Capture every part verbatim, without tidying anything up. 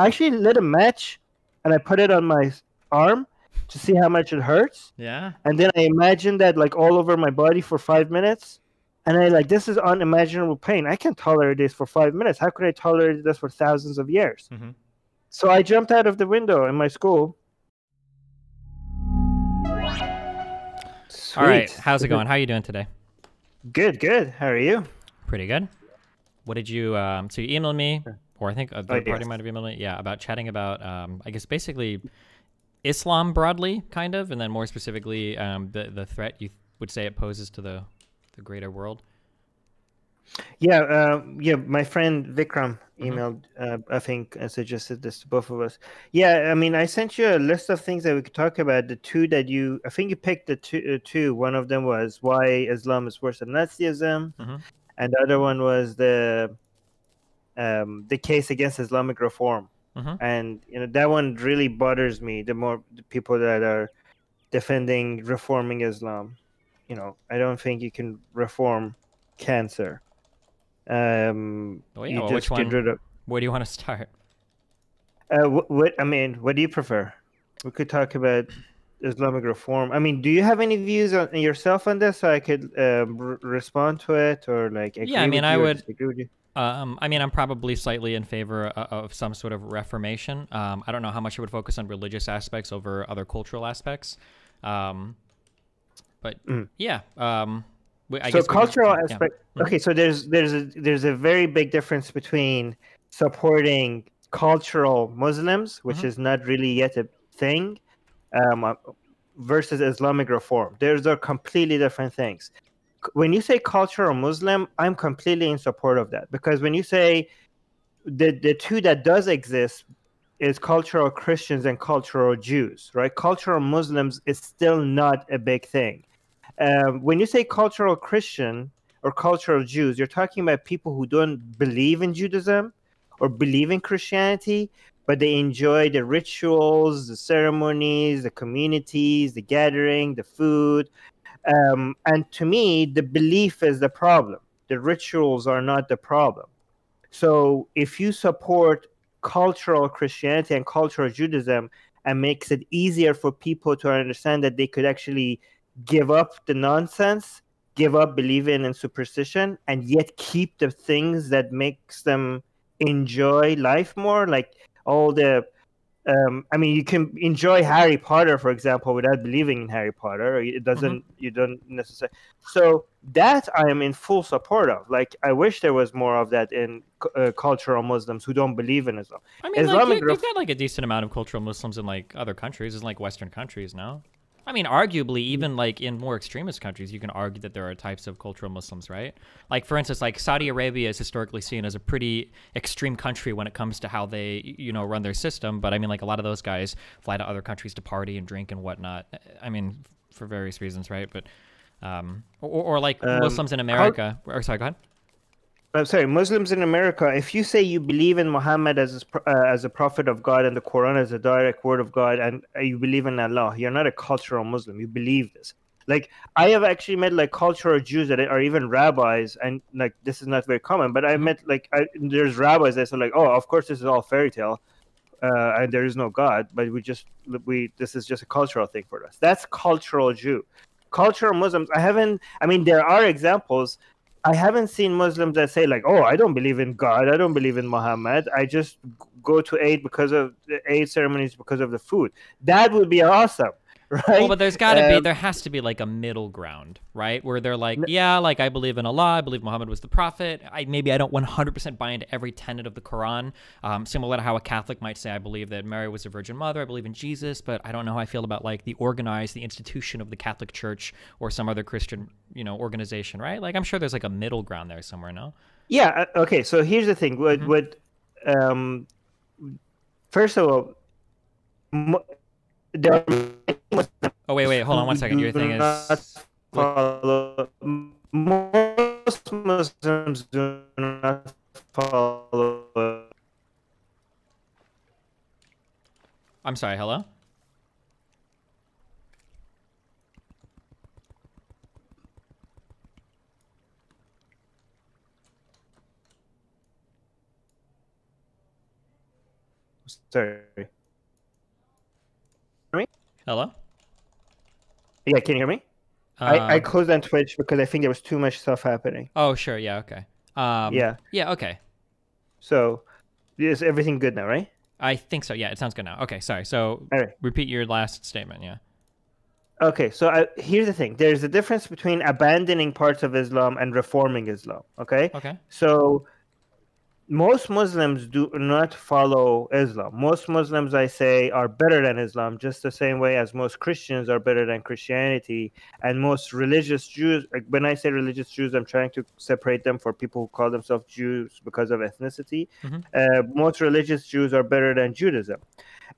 I actually lit a match and I put it on my arm to see how much it hurts. Yeah. And then I imagined that like all over my body for five minutes. And I like, this is unimaginable pain. I can't tolerate this for five minutes. How could I tolerate this for thousands of years? Mm-hmm. So I jumped out of the window in my school. Sweet. All right. How's it going? How are you doing today? Good, good. How are you? Pretty good. What did you, um, so you emailed me, or I think a third party might have emailed me, yeah, about chatting about, um, I guess basically Islam broadly, kind of, and then more specifically um, the, the threat you would say it poses to the, the greater world. Yeah, uh, yeah. My friend Vikram emailed, mm-hmm. uh, I think, and suggested this to both of us. Yeah, I mean, I sent you a list of things that we could talk about. The two that you, I think you picked the two. Uh, two. One of them was why Islam is worse than Nazism, mm-hmm. and the other one was the um, the case against Islamic reform. Mm-hmm. And you know that one really bothers me. The more the people that are defending reforming Islam, you know, I don't think you can reform cancer. Um, oh, yeah. Well, which one? Of... Where do you want to start? Uh, what, what I mean, what do you prefer? We could talk about Islamic reform. I mean, do you have any views on yourself on this? So I could uh, re respond to it, or like agree yeah, I mean, with I you would. Agree with you? Um, I mean, I'm probably slightly in favor of, of some sort of reformation. Um, I don't know how much it would focus on religious aspects over other cultural aspects, um, but mm. yeah. Um, I so guess cultural we, aspect. Yeah. Okay, so there's there's a, there's a very big difference between supporting cultural Muslims, which mm-hmm. is not really yet a thing, um, versus Islamic reform. There's are completely different things. When you say cultural Muslim, I'm completely in support of that, because when you say the the two that does exist is cultural Christians and cultural Jews, right? Cultural Muslims is still not a big thing. Um, when you say cultural Christian or cultural Jews, you're talking about people who don't believe in Judaism or believe in Christianity, but they enjoy the rituals, the ceremonies, the communities, the gathering, the food. Um, and to me, the belief is the problem. The rituals are not the problem. So if you support cultural Christianity and cultural Judaism and makes it easier for people to understand that they could actually give up the nonsense, give up believing in superstition, and yet keep the things that makes them enjoy life more, like all the... Um, I mean, you can enjoy Harry Potter, for example, without believing in Harry Potter. It doesn't, mm-hmm. you don't necessarily. So that I am in full support of. Like, I wish there was more of that in uh, cultural Muslims who don't believe in Islam. I mean, Islamic like, you, you've got like a decent amount of cultural Muslims in like other countries, in like Western countries now. I mean, arguably, even like in more extremist countries, you can argue that there are types of cultural Muslims, right? Like, for instance, like Saudi Arabia is historically seen as a pretty extreme country when it comes to how they, you know, run their system. But I mean, like a lot of those guys fly to other countries to party and drink and whatnot. I mean, for various reasons, right? But, um, or, or like um, Muslims in America. Or sorry, go ahead. I'm sorry, Muslims in America, if you say you believe in Muhammad as a, uh, as a prophet of God and the Quran as a direct word of God and you believe in Allah, you're not a cultural Muslim. You believe this. Like, I have actually met, like, cultural Jews that are even rabbis, and, like, this is not very common, but I met, like, I, there's rabbis that say, like, oh, of course this is all fairy tale uh, and there is no God, but we just, we this is just a cultural thing for us. That's cultural Jew. Cultural Muslims, I haven't, I mean, there are examples. I haven't seen Muslims that say, like, oh, I don't believe in God. I don't believe in Muhammad. I just go to Eid because of the Eid ceremonies because of the food. That would be awesome, right? Well, but there's got to um, be, there has to be, like, a middle ground, right? Where they're like, yeah, like, I believe in Allah. I believe Muhammad was the prophet. I, maybe I don't one hundred percent buy into every tenet of the Quran. Um, similar to how a Catholic might say, I believe that Mary was a virgin mother. I believe in Jesus, but I don't know how I feel about, like, the organized, the institution of the Catholic Church or some other Christian you know, organization, right? Like, I'm sure there's like a middle ground there somewhere, no? Yeah, okay, so here's the thing. What, mm-hmm. what, um, first of all, there are... Oh, wait, wait, hold on one second. Your thing is... Follow, most Muslims do not follow... I'm sorry, hello? Sorry. Hear me? Hello? Yeah, can you hear me? Um, I, I closed on Twitch because I think there was too much stuff happening. Oh, sure. Yeah, okay. Um, yeah. Yeah, okay. So, is everything good now, right? I think so. Yeah, it sounds good now. Okay, sorry. So, all right. Repeat your last statement, yeah. Okay, so I, here's the thing. There's a difference between abandoning parts of Islam and reforming Islam, okay? Okay. So, most Muslims do not follow Islam. Most Muslims, I say, are better than Islam, just the same way as most Christians are better than Christianity. And most religious Jews, when I say religious Jews, I'm trying to separate them for people who call themselves Jews because of ethnicity. Mm-hmm. Uh, most religious Jews are better than Judaism.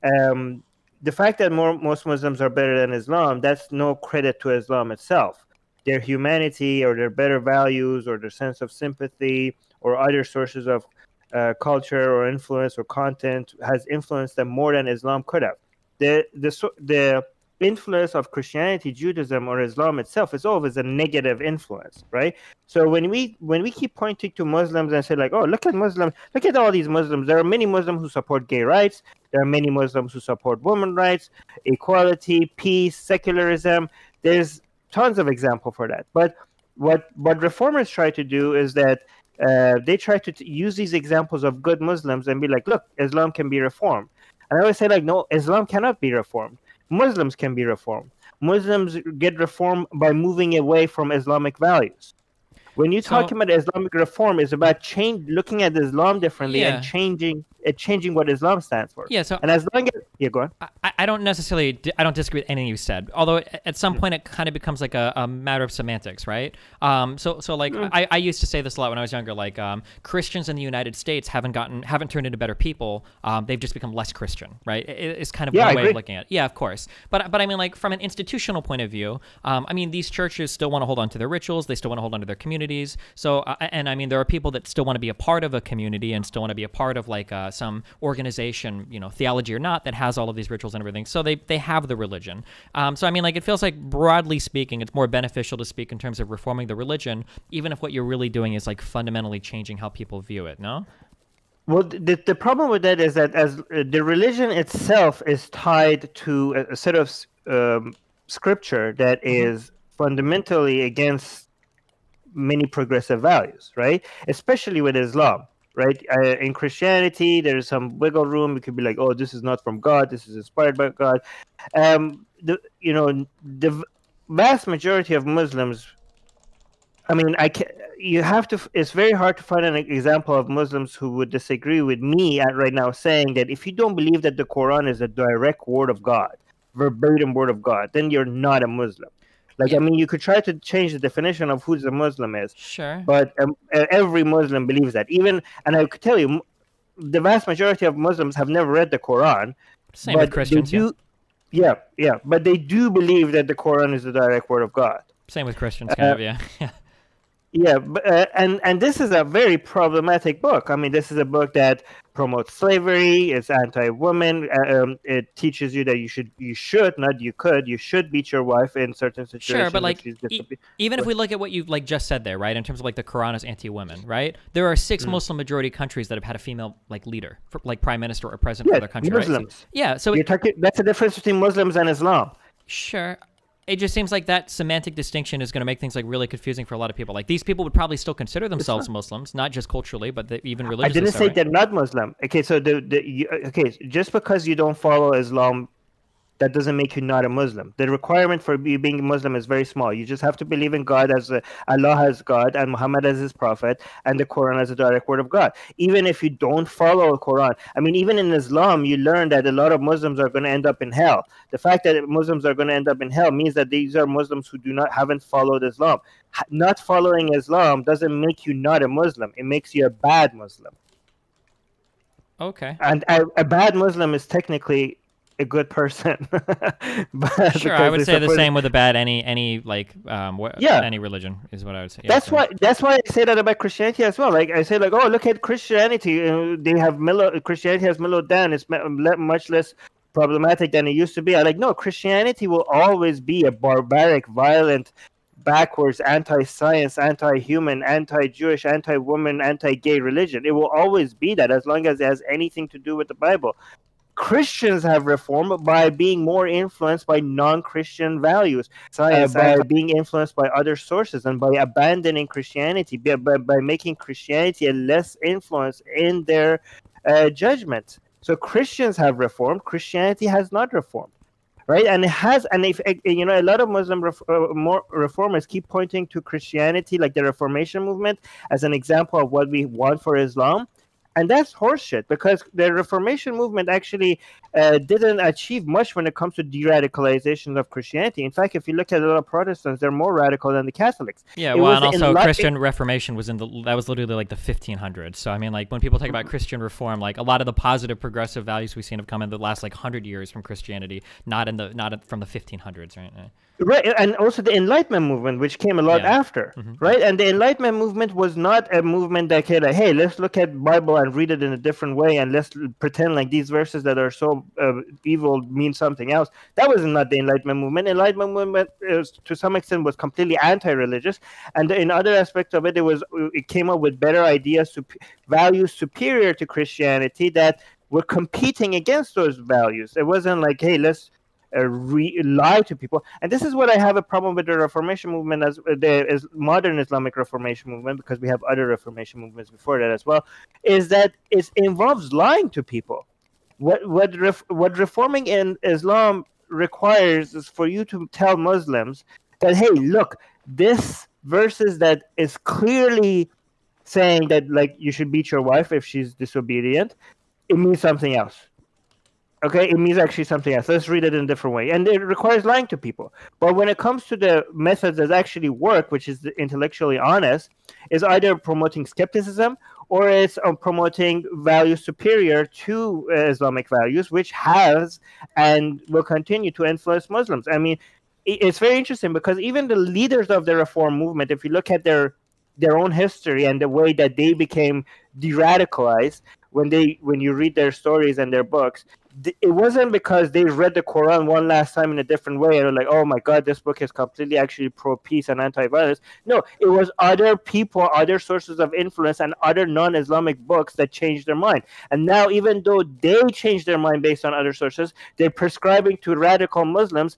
Um, the fact that more, most Muslims are better than Islam, that's no credit to Islam itself. Their humanity or their better values or their sense of sympathy or other sources of Uh, culture or influence or content has influenced them more than Islam could have. The, the, the influence of Christianity, Judaism, or Islam itself is always a negative influence, right? So when we when we keep pointing to Muslims and say, like, oh, look at Muslims, look at all these Muslims. There are many Muslims who support gay rights. There are many Muslims who support women's rights, equality, peace, secularism. There's tons of examples for that. But what, what reformers try to do is that Uh, they try to t use these examples of good Muslims and be like, look, Islam can be reformed. And I always say, like, no, Islam cannot be reformed. Muslims can be reformed. Muslims get reformed by moving away from Islamic values. When you're so, talking about Islamic reform, it's about change, looking at Islam differently yeah. and changing uh, changing what Islam stands for. Yeah. So and as long as yeah, go on. I, I don't necessarily I don't disagree with anything you said. Although at some point it kind of becomes like a, a matter of semantics, right? Um. So so like mm. I I used to say this a lot when I was younger. Like um, Christians in the United States haven't gotten haven't turned into better people. Um. They've just become less Christian, right? It, it's kind of yeah, one I way agree. of looking at it. Yeah, of course. But but I mean, like, from an institutional point of view, um. I mean, these churches still want to hold on to their rituals. They still want to hold on to their community. So, uh, and I mean, there are people that still want to be a part of a community and still want to be a part of like uh, some organization, you know, theology or not, that has all of these rituals and everything. So they, they have the religion. Um, so, I mean, like, it feels like, broadly speaking, it's more beneficial to speak in terms of reforming the religion, even if what you're really doing is like fundamentally changing how people view it, no? Well, the, the problem with that is that as uh, the religion itself is tied to a, a set of um, scripture that mm-hmm. is fundamentally against many progressive values, right? Especially with Islam, right? Uh, in Christianity, there's some wiggle room. It could be like, oh, this is not from God. This is inspired by God. Um, the, you know, the vast majority of Muslims, I mean, I can, you have to, it's very hard to find an example of Muslims who would disagree with me at right now saying that if you don't believe that the Quran is a direct word of God, verbatim word of God, then you're not a Muslim. Like, I mean, you could try to change the definition of who the Muslim is. Sure. But um, every Muslim believes that. Even, and I could tell you, the vast majority of Muslims have never read the Quran. Same with Christians, do, yeah. Yeah, yeah. But they do believe that the Quran is the direct word of God. Same with Christians, kind uh, of, yeah. Yeah, but, uh, and, and this is a very problematic book. I mean, this is a book that promotes slavery, it's anti-woman, um, it teaches you that you should, you should, not you could, you should beat your wife in certain situations. Sure, but like, e even if we look at what you like just said there, right, in terms of like the Quran is anti-women, right? There are six mm. Muslim majority countries that have had a female like leader, for, like prime minister or president yeah, of their country. Muslims. Right? So, yeah, so You're it, talking, that's the difference between Muslims and Islam. Sure. It just seems like that semantic distinction is going to make things like really confusing for a lot of people. Like, these people would probably still consider themselves not. Muslims, not just culturally, but the, even religiously. I didn't say they're not Muslim. Okay, so the, the you, okay, just because you don't follow Islam, that doesn't make you not a Muslim. The requirement for you being a Muslim is very small. You just have to believe in God as a, Allah as God and Muhammad as his prophet and the Quran as a direct word of God. Even if you don't follow the Quran, I mean, even in Islam, you learn that a lot of Muslims are going to end up in hell. The fact that Muslims are going to end up in hell means that these are Muslims who do not haven't followed Islam. Not following Islam doesn't make you not a Muslim. It makes you a bad Muslim. Okay. And a, a bad Muslim is technically a good person. But sure, I would say the same with a bad any any like um yeah. any religion is what I would say. Yeah, that's so. why that's why I say that about Christianity as well. Like, I say, like, oh, look at Christianity, they have mellow, Christianity has mellowed down, it's much less problematic than it used to be. I like, no, Christianity will always be a barbaric, violent, backwards, anti-science, anti-human, anti-Jewish, anti-woman, anti-gay religion. It will always be that as long as it has anything to do with the Bible. Christians have reformed by being more influenced by non-Christian values, uh, by being influenced by other sources, and by abandoning Christianity, by, by, by making Christianity a less influence in their uh, judgment. So Christians have reformed. Christianity has not reformed. Right, and it has, and if you know, a lot of Muslim ref, uh, more reformers keep pointing to Christianity, like the Reformation movement, as an example of what we want for Islam, and that's horseshit, because the Reformation movement actually uh, didn't achieve much when it comes to de-radicalization of Christianity. In fact, if you look at a lot of Protestants, they're more radical than the Catholics. Yeah, it well, and also Christian Reformation was in the that was literally like the fifteen hundreds. So I mean, like when people talk about Christian reform, like a lot of the positive progressive values we've seen have come in the last like hundred years from Christianity, not in the not from the fifteen hundreds, right? Right, and also the Enlightenment movement, which came a lot yeah. after, mm-hmm. right? And the Enlightenment movement was not a movement that came like, hey, let's look at Bible and read it in a different way, and let's pretend like these verses that are so uh, evil mean something else. That was not the Enlightenment movement. Enlightenment movement, is, to some extent, was completely anti-religious, and in other aspects of it, it was it came up with better ideas, sup values superior to Christianity that were competing against those values. It wasn't like, hey, let's Uh, re lie to people. And this is what I have a problem with the Reformation movement as uh, the as modern Islamic Reformation movement, because we have other Reformation movements before that as well, is that it involves lying to people. What what ref, what reforming in Islam requires is for you to tell Muslims that, hey, look, this verses that is clearly saying that like you should beat your wife if she's disobedient, it means something else. Okay, it means actually something else. Let's read it in a different way. And it requires lying to people. But when it comes to the methods that actually work, which is intellectually honest, is either promoting skepticism or it's promoting values superior to Islamic values, which has and will continue to influence Muslims. I mean, it's very interesting because even the leaders of the reform movement, if you look at their their own history and the way that they became de-radicalized, when they when you read their stories and their books, it wasn't because they read the Quran one last time in a different way and were like, oh my God, this book is completely actually pro-peace and anti-violence. No, it was other people, other sources of influence and other non-Islamic books that changed their mind. And now even though they changed their mind based on other sources, they're prescribing to radical Muslims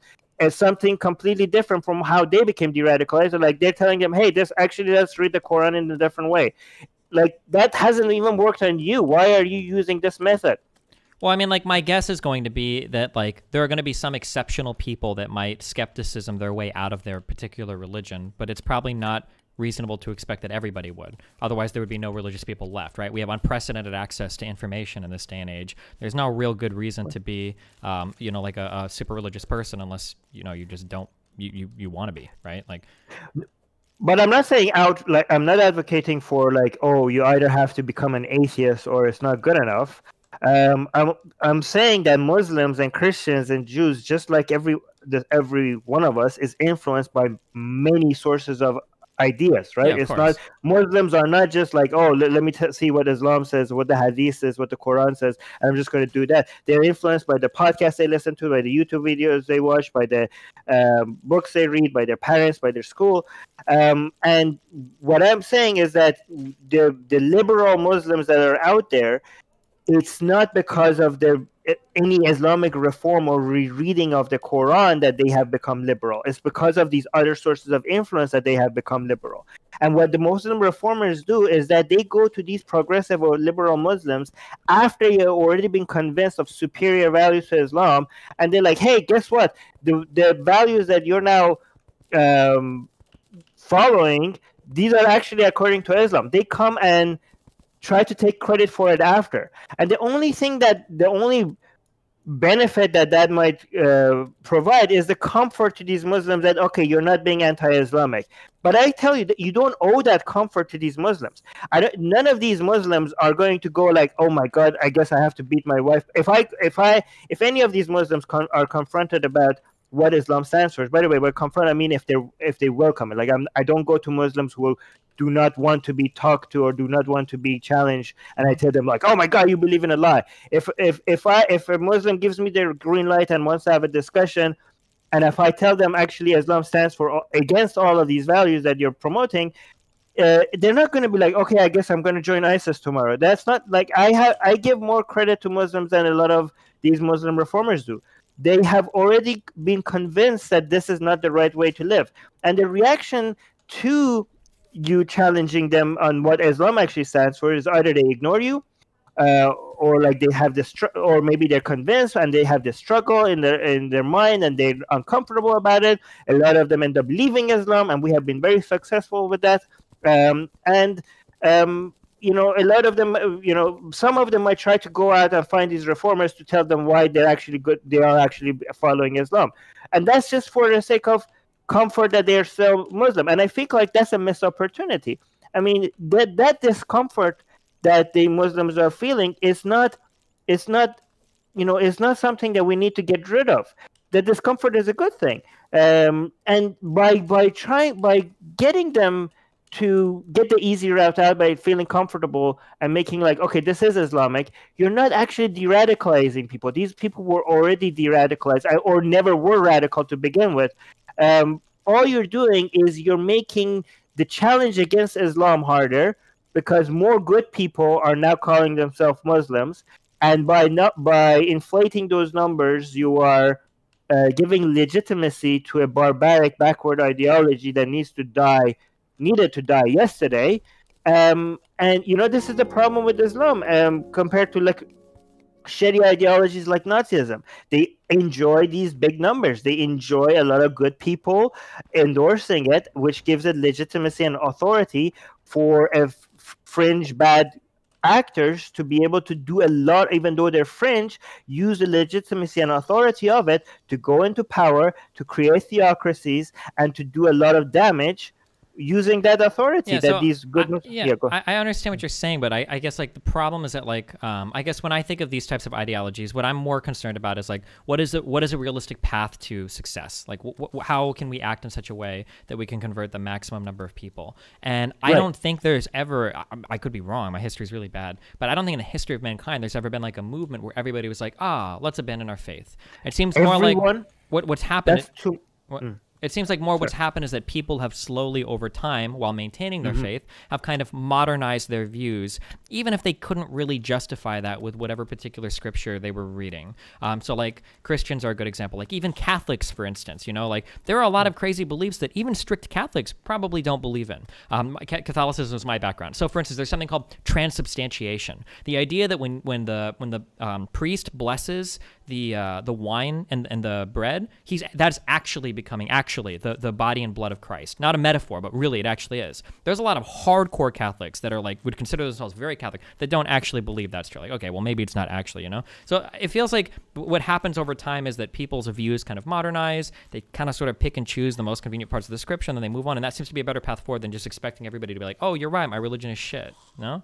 as something completely different from how they became de-radicalized. Like they're telling them, hey, this actually, let's read the Quran in a different way. Like that hasn't even worked on you. Why are you using this method? Well, I mean, like, my guess is going to be that, like, there are going to be some exceptional people that might skepticism their way out of their particular religion, but it's probably not reasonable to expect that everybody would. Otherwise, there would be no religious people left, right? We have unprecedented access to information in this day and age. There's no real good reason to be, um, you know, like a, a super religious person unless, you know, you just don't, you, you, you want to be, right? Like... But I'm not saying out, like, I'm not advocating for, like, oh, you either have to become an atheist or it's not good enough. Um, I'm I'm saying that Muslims and Christians and Jews, just like every the, every one of us, is influenced by many sources of ideas, right? Yeah, it's course. Not Muslims are not just like, oh, let, let me t see what Islam says, what the Hadith says, what the Quran says, and I'm just going to do that. They're influenced by the podcasts they listen to, by the YouTube videos they watch, by the um, books they read, by their parents, by their school. Um, and what I'm saying is that the the liberal Muslims that are out there, it's not because of their any Islamic reform or rereading of the Quran that they have become liberal. It's because of these other sources of influence that they have become liberal. And what the Muslim reformers do is that they go to these progressive or liberal Muslims after you've already been convinced of superior values to Islam, and they're like, hey, guess what? The, the values that you're now um, following, these are actually according to Islam. They come and try to take credit for it after. And the only thing that, the only benefit that that might uh, provide is the comfort to these Muslims that, okay, you're not being anti-Islamic. But I tell you that you don't owe that comfort to these Muslims. I don't, none of these Muslims are going to go like, oh my God, I guess I have to beat my wife. If I, if I, if any of these Muslims con are confronted about what Islam stands for, by the way, by confront, I mean if they if they welcome it. Like I'm, I don't go to Muslims who will do not want to be talked to or do not want to be challenged, and I tell them like, "Oh my God, you believe in a lie." If if if I if a Muslim gives me their green light and wants to have a discussion, and if I tell them actually Islam stands for against all of these values that you're promoting, uh, they're not going to be like, "Okay, I guess I'm going to join ISIS tomorrow." That's not like I have. I give more credit to Muslims than a lot of these Muslim reformers do. They have already been convinced that this is not the right way to live. And the reaction to you challenging them on what Islam actually stands for is either they ignore you, uh, or like they have this, or maybe they're convinced and they have this struggle in their in their mind and they're uncomfortable about it. A lot of them end up leaving Islam, and we have been very successful with that. Um, and um, you know, a lot of them, you know, some of them might try to go out and find these reformers to tell them why they're actually good. They are actually following Islam, and that's just for the sake of comfort that they're still Muslim. And I think like that's a missed opportunity. I mean, that that discomfort that the Muslims are feeling is not, it's not, you know, it's not something that we need to get rid of. The discomfort is a good thing, um, and by by trying by getting them to get the easy route out by feeling comfortable and making like, okay, this is Islamic, you're not actually de-radicalizing people. These people were already de-radicalized or never were radical to begin with. Um, all you're doing is you're making the challenge against Islam harder because more good people are now calling themselves Muslims. And by not, by inflating those numbers, you are uh, giving legitimacy to a barbaric backward ideology that needs to die needed to die yesterday. Um, and, you know, this is the problem with Islam um, compared to, like, shitty ideologies like Nazism. They enjoy these big numbers. They enjoy a lot of good people endorsing it, which gives it legitimacy and authority for a fringe bad actors to be able to do a lot, even though they're fringe, use the legitimacy and authority of it to go into power, to create theocracies, and to do a lot of damage using that authority. Yeah, that so these good I, yeah, yeah go I, I understand what you're saying, but I, I guess like the problem is that like um I guess when I think of these types of ideologies, what I'm more concerned about is like what is it what is a realistic path to success, like wh how can we act in such a way that we can convert the maximum number of people. And I right. don't think there's ever, I, I could be wrong, my history is really bad, but I don't think in the history of mankind there's ever been like a movement where everybody was like, ah, let's abandon our faith. It seems Everyone, more like what what's happened that's too, what, mm. It seems like more sure. what's happened is that people have slowly over time, while maintaining their mm-hmm. faith, have kind of modernized their views, even if they couldn't really justify that with whatever particular scripture they were reading. Um, so like Christians are a good example, like even Catholics, for instance, you know, like there are a lot of crazy beliefs that even strict Catholics probably don't believe in. Um, Catholicism is my background. So for instance, there's something called transubstantiation. The idea that when, when the, when the um, priest blesses the, uh, the wine and, and the bread, he's, that's actually becoming actual. Actually, the, the body and blood of Christ. Not a metaphor, but really it actually is. There's a lot of hardcore Catholics that are like, would consider themselves very Catholic, that don't actually believe that's true. Like, okay, well, maybe it's not actually, you know? So it feels like what happens over time is that people's views kind of modernize, they kind of sort of pick and choose the most convenient parts of the scripture, and then they move on, and that seems to be a better path forward than just expecting everybody to be like, oh, you're right, my religion is shit, no?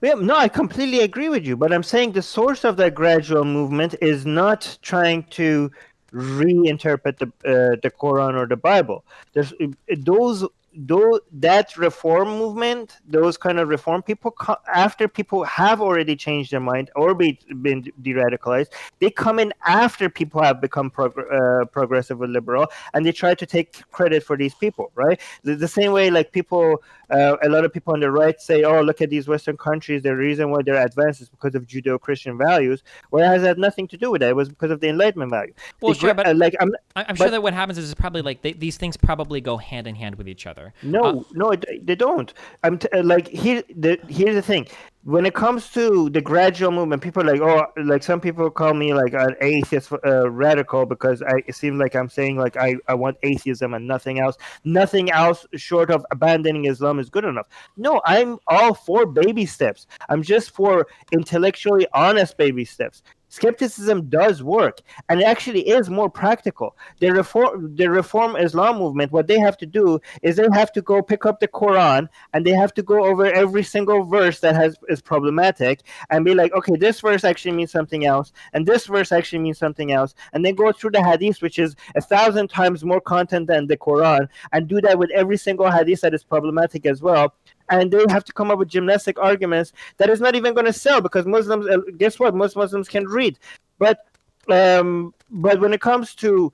Yeah, no, I completely agree with you, but I'm saying the source of that gradual movement is not trying to reinterpret the uh, the Quran or the Bible. There's those those that reform movement, those kind of reform people, after people have already changed their mind or be, been de-radicalized, they come in after people have become progr uh, progressive or liberal, and they try to take credit for these people, right? The, the same way, like people, uh, a lot of people on the right say, oh, look at these Western countries, the reason why they're advanced is because of Judeo-Christian values, whereas it had nothing to do with that. It was because of the Enlightenment value. Well, the, sure, but uh, like, I'm, I'm but, sure that what happens is it's probably like they, these things probably go hand in hand with each other. No, uh, no, they don't. I'm t like here. The, here's the thing: when it comes to the gradual movement, people are like, oh, like some people call me like an atheist uh, radical because I, it seems like I'm saying like I I want atheism and nothing else. Nothing else short of abandoning Islam is good enough. No, I'm all for baby steps. I'm just for intellectually honest baby steps. Skepticism does work, and it actually is more practical. The reform, the reform Islam movement, what they have to do is they have to go pick up the Quran and they have to go over every single verse that has is problematic and be like, okay, this verse actually means something else, and this verse actually means something else, and then go through the Hadith, which is a thousand times more content than the Quran, and do that with every single Hadith that is problematic as well. And they have to come up with gymnastic arguments that is not even going to sell because Muslims, uh, guess what? Most Muslims can read. But um, but when it comes to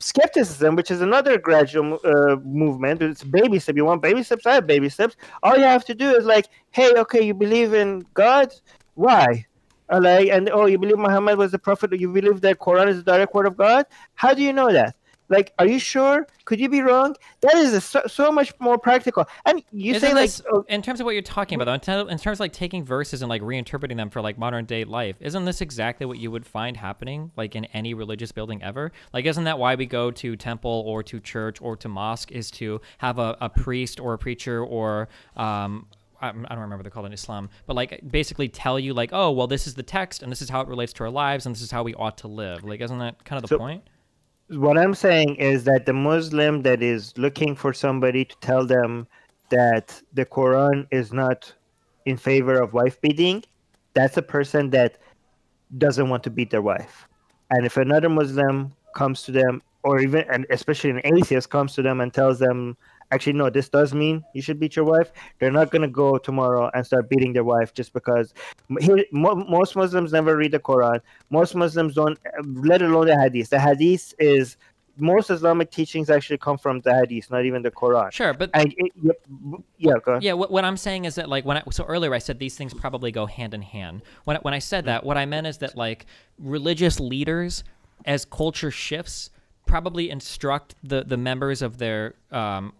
skepticism, which is another gradual uh, movement, it's baby steps. You want baby steps? I have baby steps. All you have to do is like, hey, okay, you believe in God? Why? like, and oh, you believe Muhammad was the prophet, or you believe that Quran is the direct word of God? How do you know that? Like, are you sure? Could you be wrong? That is a, so, so much more practical. And you Isn't say this, like, oh, in terms of what you're talking about, though, in terms of like taking verses and like reinterpreting them for like modern day life, isn't this exactly what you would find happening like in any religious building ever? Like, isn't that why we go to temple or to church or to mosque, is to have a, a priest or a preacher or um, I don't remember what they're called in Islam, but like basically tell you like, oh, well, this is the text and this is how it relates to our lives and this is how we ought to live. Like, isn't that kind of the so, point? What I'm saying is that the Muslim that is looking for somebody to tell them that the Quran is not in favor of wife beating, that's a person that doesn't want to beat their wife. And if another Muslim comes to them, or even, and especially an atheist comes to them and tells them, actually, no, this does mean you should beat your wife, they're not going to go tomorrow and start beating their wife just because here, mo most Muslims never read the Quran. Most Muslims don't, let alone the Hadith. The Hadith is, most Islamic teachings actually come from the Hadith, not even the Quran. Sure, but and it, it, yeah, go ahead. Yeah, what, what I'm saying is that like when I, so earlier I said these things probably go hand in hand. When when I said that, what I meant is that like religious leaders, as culture shifts, probably instruct the the members of their um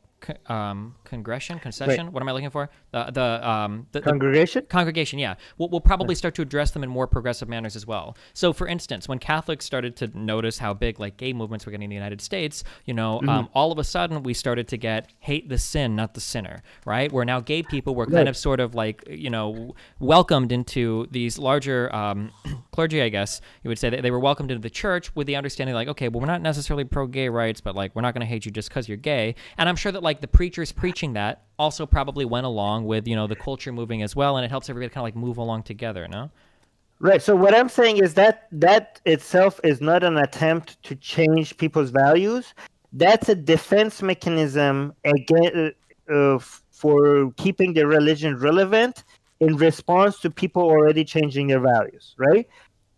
Um, congregation, concession. Wait. What am I looking for? The the um the, congregation. The congregation. Yeah, we'll, we'll probably start to address them in more progressive manners as well. So, for instance, when Catholics started to notice how big like gay movements were getting in the United States, you know, mm-hmm. um, all of a sudden we started to get hate the sin, not the sinner. Right? Where now gay people were kind right. of sort of like you know welcomed into these larger um, clergy. I guess you would say that they were welcomed into the church with the understanding like, okay, well, we're not necessarily pro gay rights, but like we're not going to hate you just because you're gay. And I'm sure that like. Like the preachers preaching that also probably went along with, you know, the culture moving as well, and it helps everybody kind of like move along together, no? Right. So what I'm saying is that that itself is not an attempt to change people's values. That's a defense mechanism against, uh, for keeping their religion relevant in response to people already changing their values, right?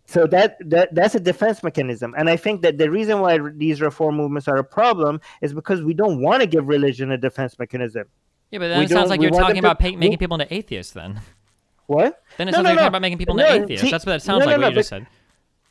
So that, that that's a defense mechanism. And I think that the reason why these reform movements are a problem is because we don't want to give religion a defense mechanism. Yeah, but then we it sounds like you're talking about to, making we, people into atheists then. What? Then it no, sounds no, like you're no. talking about making people no, into atheists. See, that's what that sounds no, like, no, what no, you but, just said.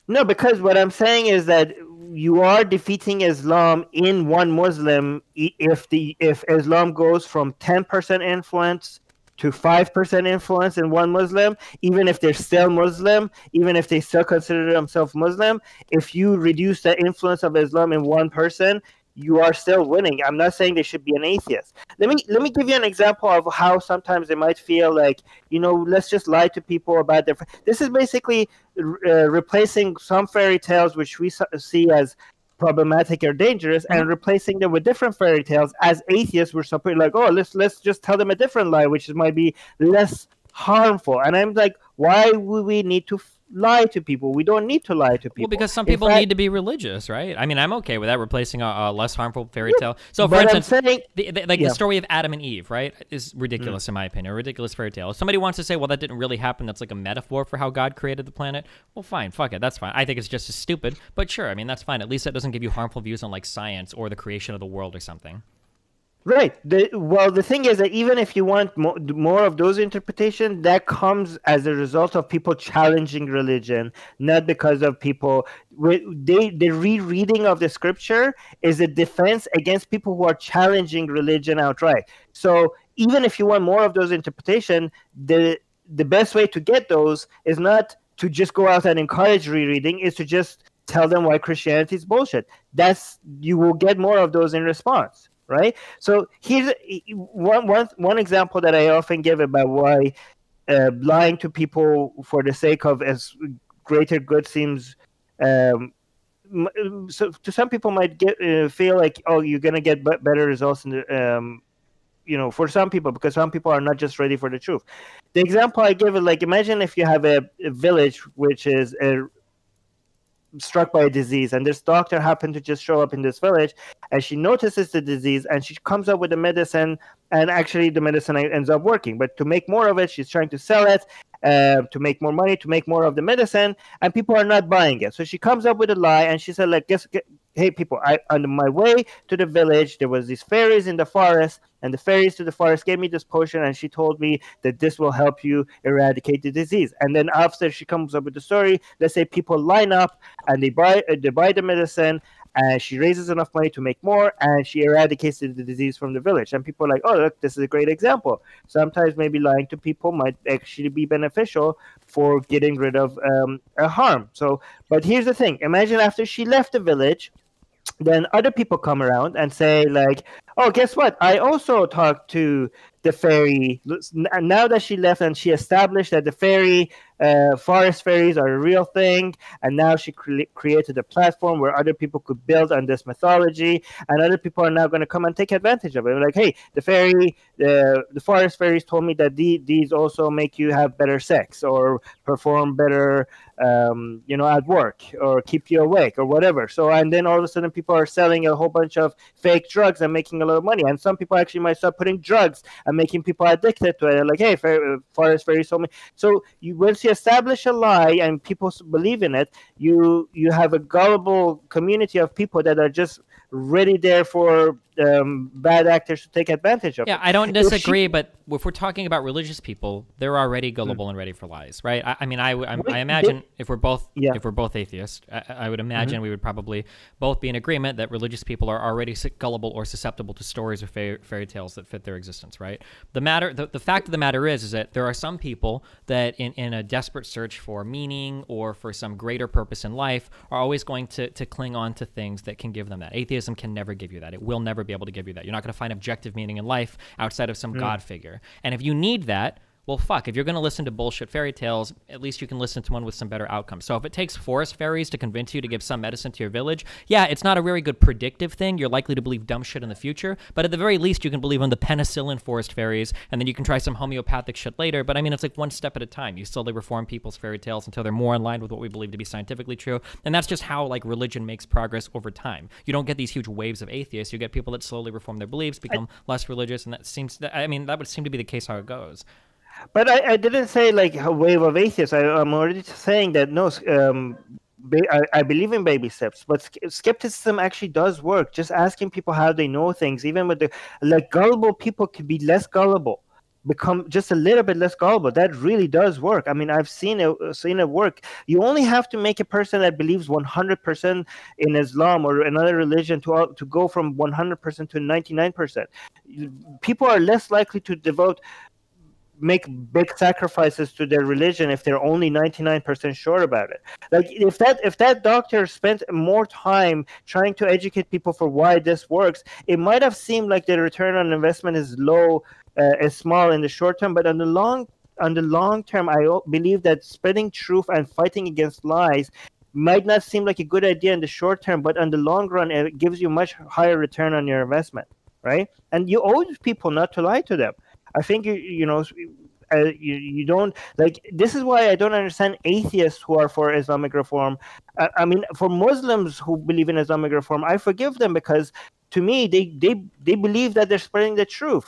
No, because what I'm saying is that you are defeating Islam in one Muslim if, the, if Islam goes from ten percent influence to five percent influence in one Muslim, even if they're still Muslim, even if they still consider themselves Muslim, if you reduce the influence of Islam in one person, you are still winning. I'm not saying they should be an atheist. Let me let me give you an example of how sometimes they might feel like, you know, let's just lie to people about their... This is basically uh, replacing some fairy tales, which we see as problematic or dangerous, and replacing them with different fairy tales. As atheists, we're supposed like, oh, let's let's just tell them a different lie, which might be less harmful. And I'm like, why would we need to lie to people? We don't need to lie to people. Well, because some people fact, need to be religious, right? I mean, I'm okay with that, replacing a, a less harmful fairy yeah, tale. So, for instance, saying, the, the, like yeah. the story of Adam and Eve, right, is ridiculous mm. in my opinion, a ridiculous fairy tale. If somebody wants to say, well, that didn't really happen, that's like a metaphor for how God created the planet, well, fine, fuck it, that's fine. I think it's just as stupid, but sure, I mean, that's fine. At least that doesn't give you harmful views on like science or the creation of the world or something. Right. The, well, the thing is that even if you want mo more of those interpretations, that comes as a result of people challenging religion, not because of people. They, the rereading of the scripture is a defense against people who are challenging religion outright. So even if you want more of those interpretations, the, the best way to get those is not to just go out and encourage rereading, is to just tell them why Christianity is bullshit. That's, you will get more of those in response. Right. So here's one, one, one example that I often give about why uh, lying to people for the sake of as greater good seems um, so to some people might get uh, feel like, oh, you're going to get b better results in the, um, you know, for some people, because some people are not just ready for the truth. The example I give is like, imagine if you have a, a village which is a struck by a disease, and this doctor happened to just show up in this village, and she notices the disease and she comes up with a medicine, and actually the medicine ends up working, but to make more of it, she's trying to sell it uh, to make more money, to make more of the medicine, and people are not buying it. So she comes up with a lie, and she said, like, guess hey people, I on my way to the village, there was these fairies in the forest, and the fairies to the forest gave me this potion, and she told me that this will help you eradicate the disease. And then after she comes up with the story, let's say people line up and they buy they buy the medicine, and she raises enough money to make more, and she eradicates the disease from the village. And people are like, oh, look, this is a great example. Sometimes maybe lying to people might actually be beneficial for getting rid of um, a harm. So, but here's the thing. Imagine after she left the village, then other people come around and say, like, oh, guess what? I also talked to the fairy. Now that she left and she established that the fairy, uh, forest fairies are a real thing, and now she cre created a platform where other people could build on this mythology, and other people are now going to come and take advantage of it. Like, hey, the fairy, the, the forest fairies told me that the, these also make you have better sex or perform better, um, you know, at work, or keep you awake or whatever. So, and then all of a sudden people are selling a whole bunch of fake drugs and making a lot of money, and some people actually might start putting drugs and making people addicted to it. They're like, hey, fair, forest fairies told me. So you, once you establish a lie and people believe in it, you you have a gullible community of people that are just ready there for um, bad actors to take advantage of. Yeah, it. I don't disagree, if she, but if we're talking about religious people, they're already gullible mm-hmm. and ready for lies, right? I, I mean, I, I, I imagine if we're both yeah. if we're both atheists, I, I would imagine mm-hmm. we would probably both be in agreement that religious people are already gullible or susceptible to stories or fa fairy tales that fit their existence, right? The matter, the, the fact of the matter is, is that there are some people that, in in a desperate search for meaning or for some greater purpose in life, are always going to to cling on to things that can give them that. Atheism can never give you that. It will never be able to give you that. You're not going to find objective meaning in life outside of some mm. God figure. And if you need that, well, fuck, if you're going to listen to bullshit fairy tales, at least you can listen to one with some better outcomes. So if it takes forest fairies to convince you to give some medicine to your village, yeah, it's not a very good predictive thing. You're likely to believe dumb shit in the future, but at the very least, you can believe in the penicillin forest fairies, and then you can try some homeopathic shit later. But I mean, it's like one step at a time. You slowly reform people's fairy tales until they're more in line with what we believe to be scientifically true. And that's just how, like, religion makes progress over time. You don't get these huge waves of atheists. You get people that slowly reform their beliefs, become less religious, and that seems, I mean, that would seem to be the case how it goes. But I, I didn't say, like, a wave of atheists. I, I'm already saying that, no, um, ba I, I believe in baby steps. But skepticism actually does work. Just asking people how they know things, even with the, like, gullible people could be less gullible, become just a little bit less gullible. That really does work. I mean, I've seen it, seen it work. You only have to make a person that believes one hundred percent in Islam or another religion to, to go from one hundred percent to ninety-nine percent. People are less likely to devote... make big sacrifices to their religion if they're only ninety-nine percent sure about it. Like, if that if that doctor spent more time trying to educate people for why this works, it might have seemed like the return on investment is low, uh, is small in the short term, but on the long on the long term, I believe that spreading truth and fighting against lies might not seem like a good idea in the short term, but on the long run, it gives you much higher return on your investment, right? And you owe people not to lie to them. I think, you, you know, uh, you, you don't, like, this is why I don't understand atheists who are for Islamic reform. I, I mean, for Muslims who believe in Islamic reform, I forgive them because, to me, they, they, they believe that they're spreading the truth.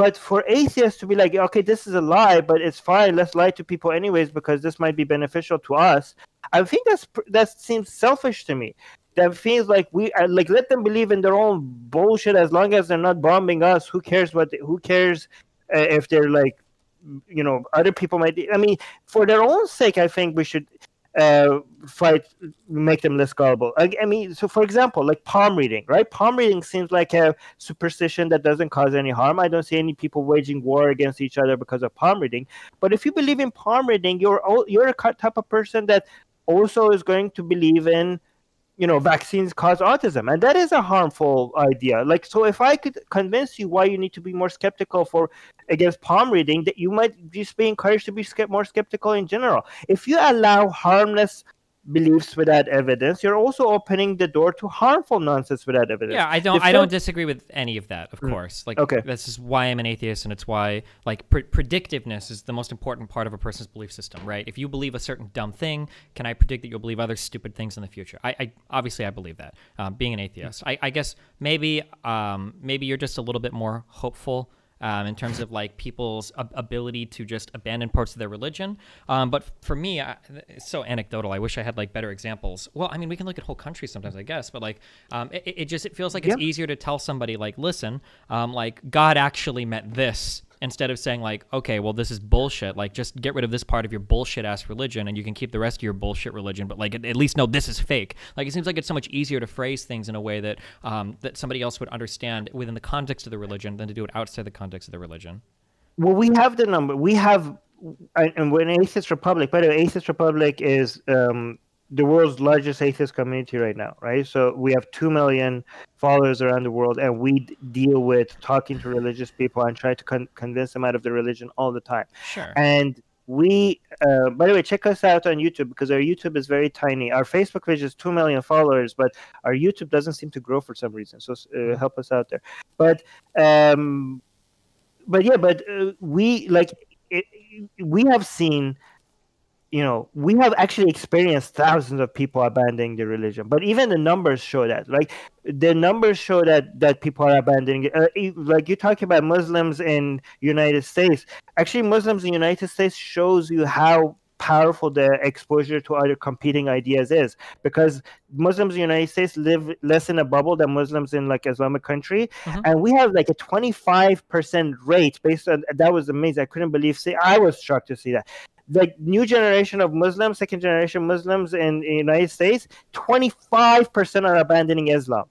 But for atheists to be like, okay, this is a lie, but it's fine, let's lie to people anyways because this might be beneficial to us, I think that's that seems selfish to me. That feels like we like let them believe in their own bullshit as long as they're not bombing us. Who cares what? They, who cares uh, if they're like, you know, other people might. I mean, for their own sake, I think we should uh, fight, make them less gullible. I, I mean, so for example, like palm reading, right? Palm reading seems like a superstition that doesn't cause any harm. I don't see any people waging war against each other because of palm reading. But if you believe in palm reading, you're you're a type of person that also is going to believe in, you know, vaccines cause autism, and that is a harmful idea. Like, so if I could convince you why you need to be more skeptical for against palm reading, that you might just be encouraged to be more skeptical in general. If you allow harmless beliefs without evidence, you're also opening the door to harmful nonsense without evidence. Yeah, I don't, I don't disagree with any of that, of mm. course. Like, okay, this is why I'm an atheist, and it's why, like, pre predictiveness is the most important part of a person's belief system, right? If you believe a certain dumb thing, can I predict that you'll believe other stupid things in the future? I, I obviously I believe that. Um, being an atheist, mm. I, I guess maybe, um, maybe you're just a little bit more hopeful um, in terms of like people's ab ability to just abandon parts of their religion. Um, but for me, I, it's so anecdotal. I wish I had like better examples. Well, I mean, we can look at whole countries sometimes, I guess, but like um, it, it just, it feels like it's yeah. easier to tell somebody like, listen, um, like God actually meant this, instead of saying like, okay, well, this is bullshit. Like, just get rid of this part of your bullshit ass religion and you can keep the rest of your bullshit religion, but like, at, at least know this is fake. Like, it seems like it's so much easier to phrase things in a way that, um, that somebody else would understand within the context of the religion than to do it outside the context of the religion. Well, we have the number. We have, and when Atheist Republic, by the way, Atheist Republic is um, the world's largest atheist community right now, right? So we have two million followers around the world, and we deal with talking to religious people and try to con convince them out of their religion all the time. Sure. And we, uh, by the way, check us out on YouTube, because our YouTube is very tiny. Our Facebook page is two million followers, but our YouTube doesn't seem to grow for some reason. So uh, help us out there. But, um, but yeah, but uh, we, like, it, we have seen... You know, we have actually experienced thousands of people abandoning their religion, but even the numbers show that. Like, the numbers show that that people are abandoning. Uh, like, you're talking about Muslims in United States. Actually, Muslims in United States shows you how powerful the exposure to other competing ideas is, because Muslims in the United States live less in a bubble than Muslims in like Islamic country. Mm-hmm. And we have like a twenty-five percent rate based on, that was amazing. I couldn't believe, see, I was shocked to see that. The new generation of Muslims, second generation Muslims in the United States, twenty-five percent are abandoning Islam.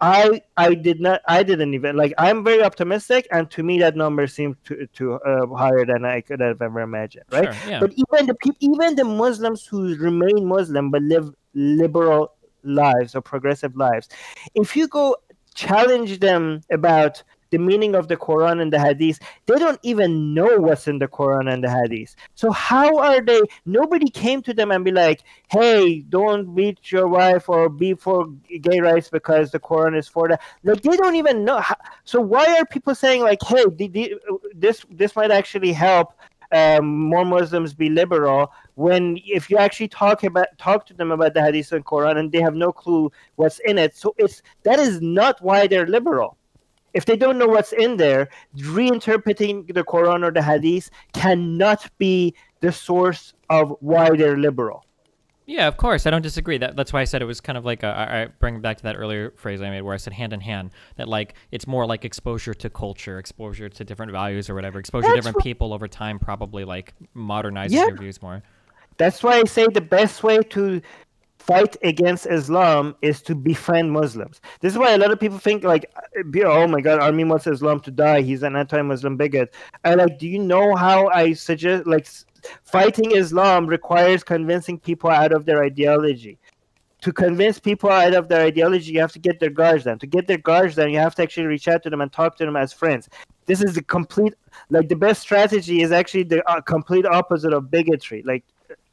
I I did not I didn't even like. I'm very optimistic, and to me that number seemed to to uh, higher than I could have ever imagined. Right, sure, yeah. But even the even the Muslims who remain Muslim but live liberal lives or progressive lives, if you go challenge them about the meaning of the Quran and the Hadith, they don't even know what's in the Quran and the Hadith. So how are they? Nobody came to them and be like, hey, don't beat your wife or be for gay rights because the Quran is for that. Like, they don't even know. How, so why are people saying like, hey, the, the, this, this might actually help um, more Muslims be liberal, when if you actually talk about talk to them about the Hadith and Quran and they have no clue what's in it? So it's, that is not why they're liberal. If they don't know what's in there, reinterpreting the Quran or the Hadith cannot be the source of why they're liberal. Yeah, of course. I don't disagree. That, that's why I said it was kind of like, a, I bring back to that earlier phrase I made where I said hand in hand, that like, it's more like exposure to culture, exposure to different values or whatever, exposure that's to different people over time probably like modernizes yeah. your views more. That's why I say the best way to fight against Islam is to befriend Muslims. This is why a lot of people think like, oh my God, Armin wants Islam to die. He's an anti-Muslim bigot. And like, do you know how I suggest, like, fighting Islam requires convincing people out of their ideology. To convince people out of their ideology, you have to get their guards down. To get their guards down, you have to actually reach out to them and talk to them as friends. This is the complete, like the best strategy is actually the uh, complete opposite of bigotry. Like,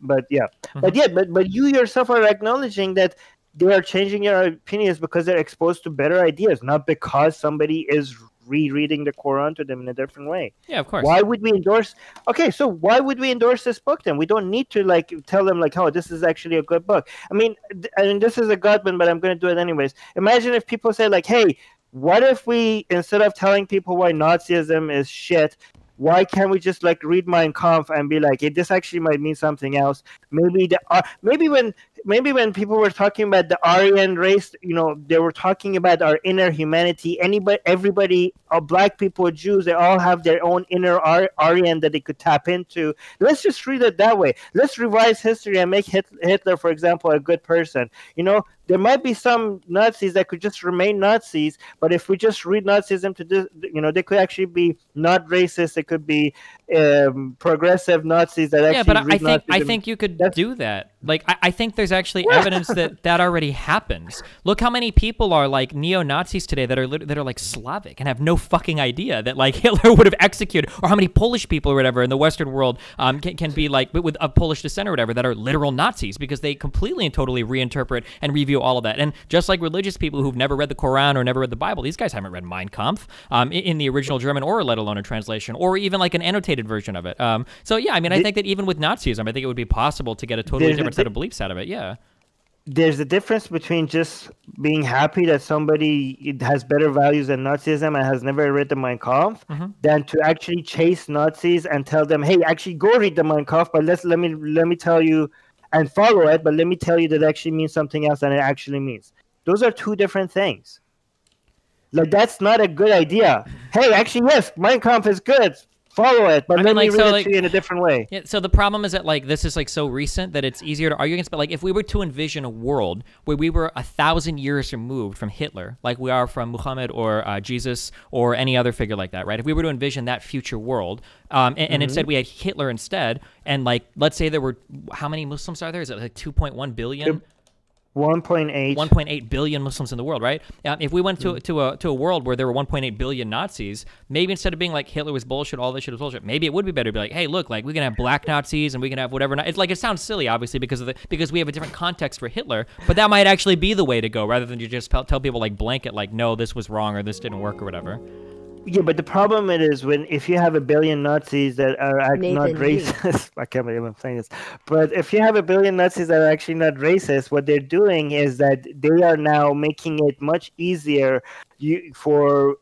But yeah, mm-hmm. but yeah, but but you yourself are acknowledging that they are changing your opinions because they're exposed to better ideas, not because somebody is rereading the Quran to them in a different way. Yeah, of course. Why would we endorse? Okay, so why would we endorse this book then? We don't need to like tell them like, oh, this is actually a good book. I mean, th I mean, this is a Godwin, but I'm going to do it anyways. Imagine if people say like, hey, what if we, instead of telling people why Nazism is shit, why can't we just like read Mein Kampf and be like, hey, this actually might mean something else? Maybe the uh, maybe when maybe when people were talking about the Aryan race, you know, they were talking about our inner humanity. Anybody, everybody, uh, black people, Jews, they all have their own inner Ar Aryan that they could tap into. Let's just read it that way. Let's revise history and make Hit Hitler, for example, a good person. You know, there might be some Nazis that could just remain Nazis, but if we just read Nazism to this, you know, they could actually be not racist. They could be um, progressive Nazis that actually. Yeah, but read I think Nazism. I think you could That's do that. Like, I, I think there's actually yeah. evidence that that already happens. Look how many people are like neo-Nazis today that are that are like Slavic and have no fucking idea that like Hitler would have executed, or how many Polish people or whatever in the Western world um, can, can be like with a Polish descent or whatever that are literal Nazis, because they completely and totally reinterpret and review all of that. And just like religious people who've never read the Quran or never read the Bible, these guys haven't read Mein Kampf um, in the original German, or let alone a translation, or even like an annotated version of it. Um, so yeah, I mean, I think that even with Nazism, I think it would be possible to get a totally different set of beliefs out of it. Yeah, there's a difference between just being happy that somebody has better values than Nazism and has never read the Mein Kampf, mm-hmm. than to actually chase Nazis and tell them, hey, actually go read the Mein Kampf, but let's let me let me tell you and follow it, but let me tell you that it actually means something else than it actually means. Those are two different things. Like, that's not a good idea. Hey, actually, yes, Mein Kampf is good. Follow it, but I mean, let me like, read so, it like, to you in a different way. Yeah, so the problem is that like this is like so recent that it's easier to argue against. But like if we were to envision a world where we were a thousand years removed from Hitler, like we are from Muhammad or uh, Jesus or any other figure like that, right? If we were to envision that future world, um, and, mm-hmm. and instead we had Hitler instead, and like let's say there were how many Muslims are there? Is it like two point one billion? Yep. one point eight one point eight billion Muslims in the world, right? Um, if we went to, to, a, to a world where there were one point eight billion Nazis, maybe instead of being like, Hitler was bullshit, all this shit was bullshit, maybe it would be better to be like, hey, look, like, we can have black Nazis and we can have whatever. It's like, it sounds silly, obviously, because of the, because we have a different context for Hitler, but that might actually be the way to go rather than you just tell people like blanket, like, no, this was wrong or this didn't work or whatever. Yeah, but the problem it is when if you have a billion Nazis that are act Nathan not racist, I can't believe I'm saying this, but if you have a billion Nazis that are actually not racist, what they're doing is that they are now making it much easier you, for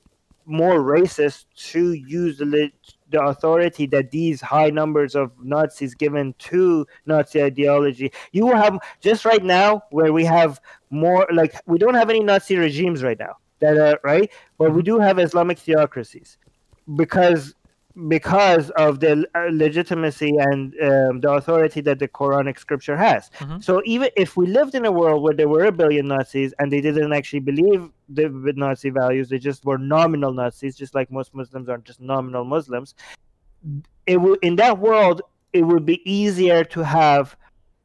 more racists to use the, the authority that these high numbers of Nazis given to Nazi ideology. You will have, just right now, where we have more, like, we don't have any Nazi regimes right now. That are, right, but we do have Islamic theocracies because because of the legitimacy and um, the authority that the Quranic scripture has. Mm-hmm. So even if we lived in a world where there were a billion Nazis and they didn't actually believe the with Nazi values, they just were nominal Nazis, just like most Muslims are just nominal Muslims. It will, in that world, it would be easier to have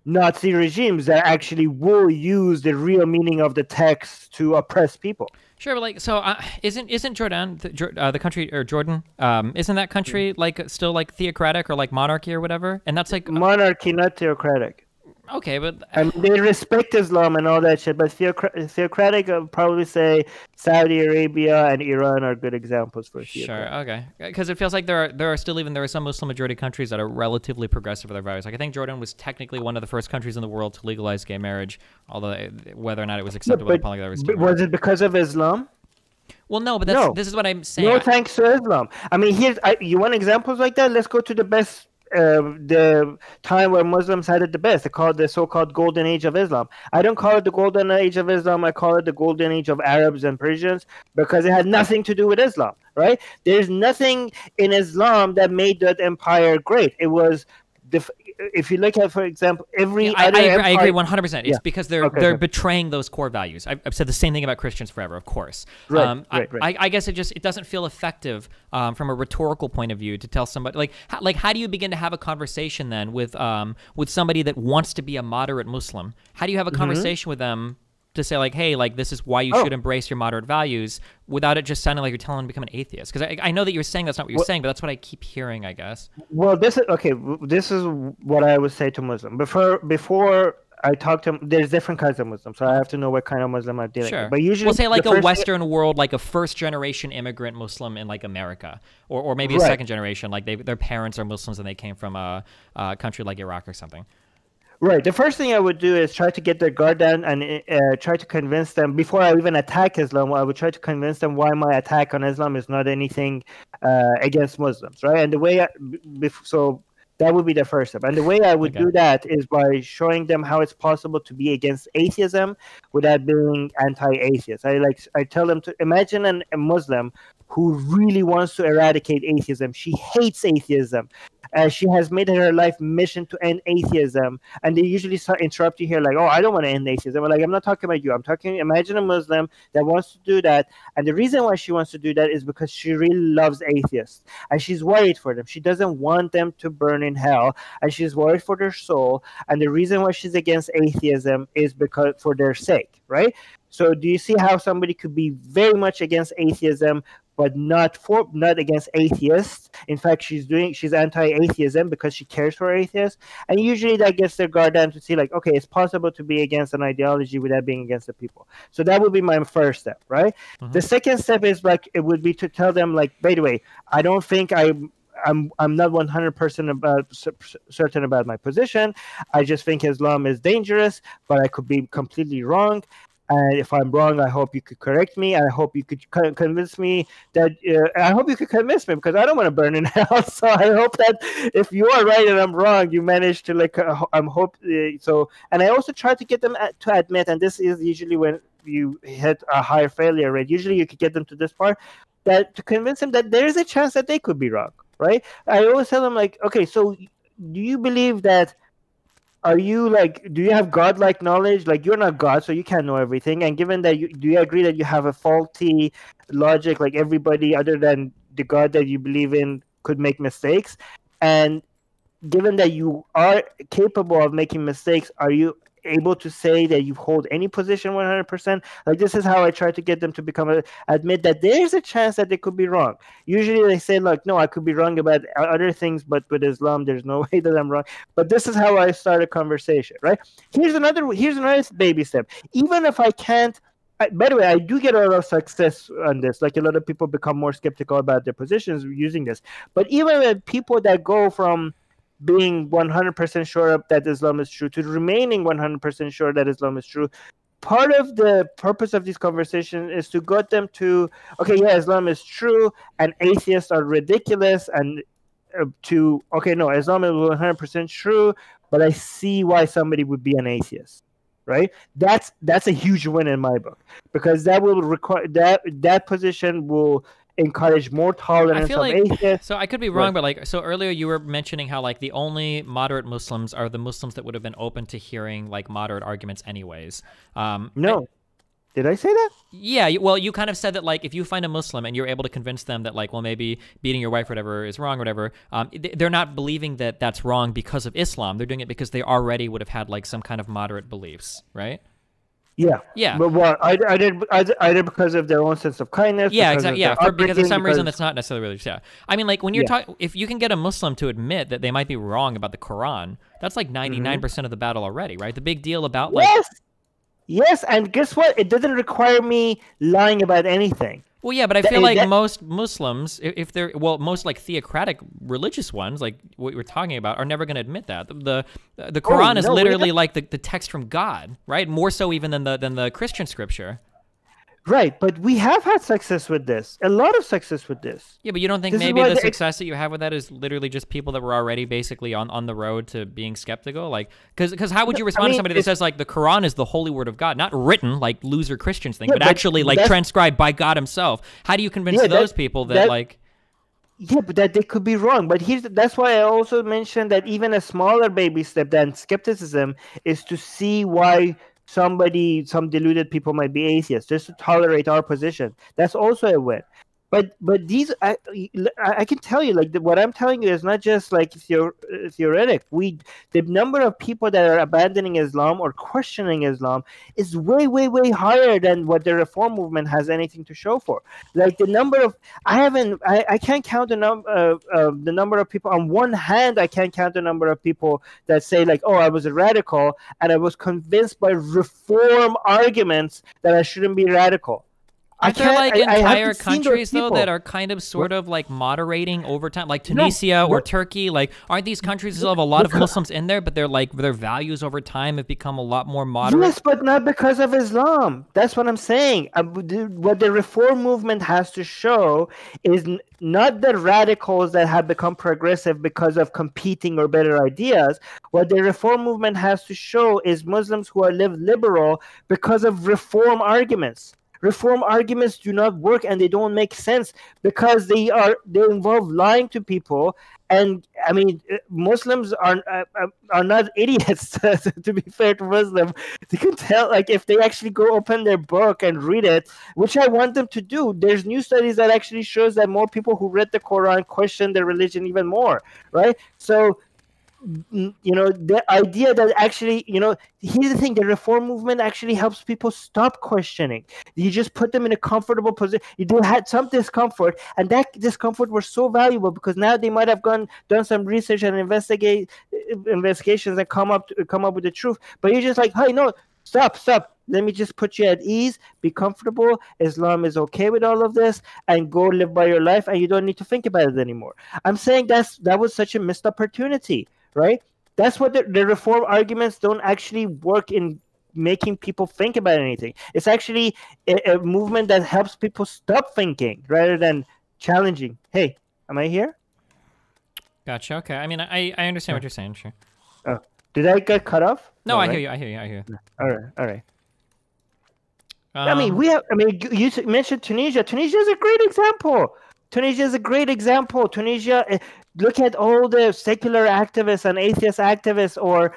Nazi regimes that actually will use the real meaning of the text to oppress people. Sure, but like, so uh, isn't isn't Jordan the, uh, the country or Jordan? Um, isn't that country like still like theocratic or like monarchy or whatever? And that's like monarchy, not theocratic. Okay, but I mean, they respect Islam and all that shit, but theocra theocratic, I would probably say Saudi Arabia and Iran are good examples for theocratic. Sure, okay, because it feels like there are there are still even there are some Muslim majority countries that are relatively progressive with their values. Like I think Jordan was technically one of the first countries in the world to legalize gay marriage, although whether or not it was acceptable, yeah, but, was, but was it because of Islam? Well, no, but that's, no. This is what I'm saying. No thanks to Islam. I mean, here's I, you want examples like that? Let's go to the best. Uh, the time where Muslims had it the best. They call it the so-called golden age of Islam. I don't call it the golden age of Islam. I call it the golden age of Arabs and Persians because it had nothing to do with Islam, right? There's nothing in Islam that made that empire great. It was... If you look at, for example, every yeah, I, other I, agree, empire... I agree one hundred percent. It's yeah. because they're okay, they're okay. betraying those core values. I've, I've said the same thing about Christians forever, of course. Right, um, right, I, right. I, I guess it just it doesn't feel effective um, from a rhetorical point of view to tell somebody like how, like how do you begin to have a conversation then with um with somebody that wants to be a moderate Muslim? How do you have a conversation mm-hmm. with them to say like, hey, like this is why you oh. should embrace your moderate values without it just sounding like you're telling them to become an atheist? Because I, I know that you're saying that's not what you're well, saying, but that's what I keep hearing, I guess. Well, this is, okay, this is what I would say to Muslims. Before, before I talk to them, there's different kinds of Muslims, so I have to know what kind of Muslim I'm dealing sure. with. But usually, we'll say like a Western world, like a first-generation immigrant Muslim in like America, or, or maybe a right. second generation, like they, their parents are Muslims and they came from a, a country like Iraq or something. Right. The first thing I would do is try to get their guard down and uh, try to convince them, before I even attack Islam, I would try to convince them why my attack on Islam is not anything uh, against Muslims, right? And the way, I, so that would be the first step. And the way I would okay. do that is by showing them how it's possible to be against atheism without being anti-atheist. I like, I tell them to imagine an, a Muslim who really wants to eradicate atheism. She hates atheism. Uh, she has made it her life mission to end atheism, and they usually start interrupt you here like, oh, I don't want to end atheism. We're like, I'm not talking about you. I'm talking, imagine a Muslim that wants to do that, and the reason why she wants to do that is because she really loves atheists, and she's worried for them. She doesn't want them to burn in hell, and she's worried for their soul, and the reason why she's against atheism is because for their sake, right? So do you see how somebody could be very much against atheism but not for not against atheists? In fact, she's doing she's anti-atheism because she cares for atheists, and usually that gets their guard down to see like, okay, it's possible to be against an ideology without being against the people. So that would be my first step, right? Mm-hmm. The second step is like it would be to tell them like, by the way, I don't think I I'm I'm not one hundred percent about certain about my position. I just think Islam is dangerous, but I could be completely wrong. And if I'm wrong, I hope you could correct me. I hope you could convince me that uh, I hope you could convince me, because I don't want to burn in hell. So I hope that if you are right and I'm wrong, you manage to like. Uh, I'm hope uh, so. And I also try to get them at, to admit. And this is usually when you hit a higher failure rate. Usually, you could get them to this part that to convince them that there is a chance that they could be wrong. Right? I always tell them like, okay, so do you believe that? Are you like, do you have godlike knowledge? Like, you're not God, so you can't know everything. And given that, you, do you agree that you have a faulty logic? Like, everybody other than the God that you believe in could make mistakes. And given that you are capable of making mistakes, are you able to say that you hold any position one hundred percent? Like, this is how I try to get them to become a, admit that there's a chance that they could be wrong. Usually they say, like, no, I could be wrong about other things, but with Islam, there's no way that I'm wrong. But this is how I start a conversation, right? Here's another. Here's another baby step. Even if I can't. I, by the way, I do get a lot of success on this. Like, a lot of people become more skeptical about their positions using this. But even with people that go from being one hundred percent sure that Islam is true to remaining one hundred percent sure that Islam is true, part of the purpose of this conversation is to get them to, okay, yeah, Islam is true, and atheists are ridiculous, and uh, to, okay, no, Islam is one hundred percent true, but I see why somebody would be an atheist, right? That's that's a huge win in my book, because that will require that that position will encourage more tolerance. I feel of like, atheists. So I could be wrong, right. But like, so earlier you were mentioning how like the only moderate Muslims are the Muslims that would have been open to hearing like moderate arguments anyways. Um, no. I, Did I say that? Yeah. Well, you kind of said that like if you find a Muslim and you're able to convince them that like, well, maybe beating your wife or whatever is wrong or whatever, um, they're not believing that that's wrong because of Islam. They're doing it because they already would have had like some kind of moderate beliefs, right? Yeah. Yeah. But well, I, I did either because of their own sense of kindness. Yeah, exactly. Yeah, for, because for some because... reason that's not necessarily religious. Yeah. I mean, like when you're yeah. talking, if you can get a Muslim to admit that they might be wrong about the Quran, that's like ninety-nine percent mm-hmm. of the battle already, right? The big deal about like. Yes. Yes, and guess what? It doesn't require me lying about anything. Well, yeah, but I feel that, like that, most Muslims, if they're, well, most like theocratic religious ones, like what we're talking about, are never going to admit that. The the, the Quran oh, no, is literally like the, the text from God, right? More so even than the, than the Christian scripture. Right, but we have had success with this. A lot of success with this. Yeah, but you don't think this maybe the success that you have with that is literally just people that were already basically on, on the road to being skeptical? Like, because how would you respond I mean, to somebody that says, like, the Quran is the holy word of God, not written, like loser Christians thing, yeah, but, but actually, like, transcribed by God himself? How do you convince yeah, those that, people that, that, like... Yeah, but that they could be wrong. But here's that's why I also mentioned that even a smaller baby step than skepticism is to see why... Somebody, some deluded people might be atheists just to tolerate our position. That's also a win. But but these, I, I can tell you, like the, what I'm telling you is not just like theor theoretic. We the number of people that are abandoning Islam or questioning Islam is way way way higher than what the reform movement has anything to show for. Like the number of I haven't I, I can't count the number uh, uh, the number of people on one hand I can't count the number of people that say like, oh, I was a radical and I was convinced by reform arguments that I shouldn't be radical. Aren't there like I, entire I countries though that are kind of sort what? of like moderating over time, like Tunisia no, or Turkey? Like, aren't these countries that still have a lot of Muslims in there, but they're like their values over time have become a lot more moderate? Yes, but not because of Islam. That's what I'm saying. What the reform movement has to show is not the radicals that have become progressive because of competing or better ideas. What the reform movement has to show is Muslims who are lived liberal because of reform arguments. Reform arguments do not work and they don't make sense because they are they involve lying to people. And I mean, Muslims are uh, are not idiots. To be fair to Muslims, they can tell like if they actually go open their book and read it, which I want them to do. There's new studies that actually shows that more people who read the Quran question their religion even more. Right? So. You know, the idea that actually, you know, here's the thing, the reform movement actually helps people stop questioning. You just put them in a comfortable position. You do had some discomfort, and that discomfort was so valuable because now they might have gone done some research and investigate investigations and come up come up with the truth. But you're just like, hey, no, stop, stop. Let me just put you at ease. Be comfortable. Islam is okay with all of this, and go live by your life, and you don't need to think about it anymore. I'm saying that's that was such a missed opportunity, right? That's what the, the reform arguments don't actually work in making people think about anything. It's actually a, a movement that helps people stop thinking rather than challenging. Hey, am I here? Gotcha. Okay. I mean, I I understand oh. what you're saying. Sure. Oh, did I get cut off? No, no I right? hear you. I hear you. I hear you. All right. All right. Um, I mean, we have. I mean, you mentioned Tunisia. Tunisia is a great example. Tunisia is a great example. Tunisia, look at all the secular activists and atheist activists, or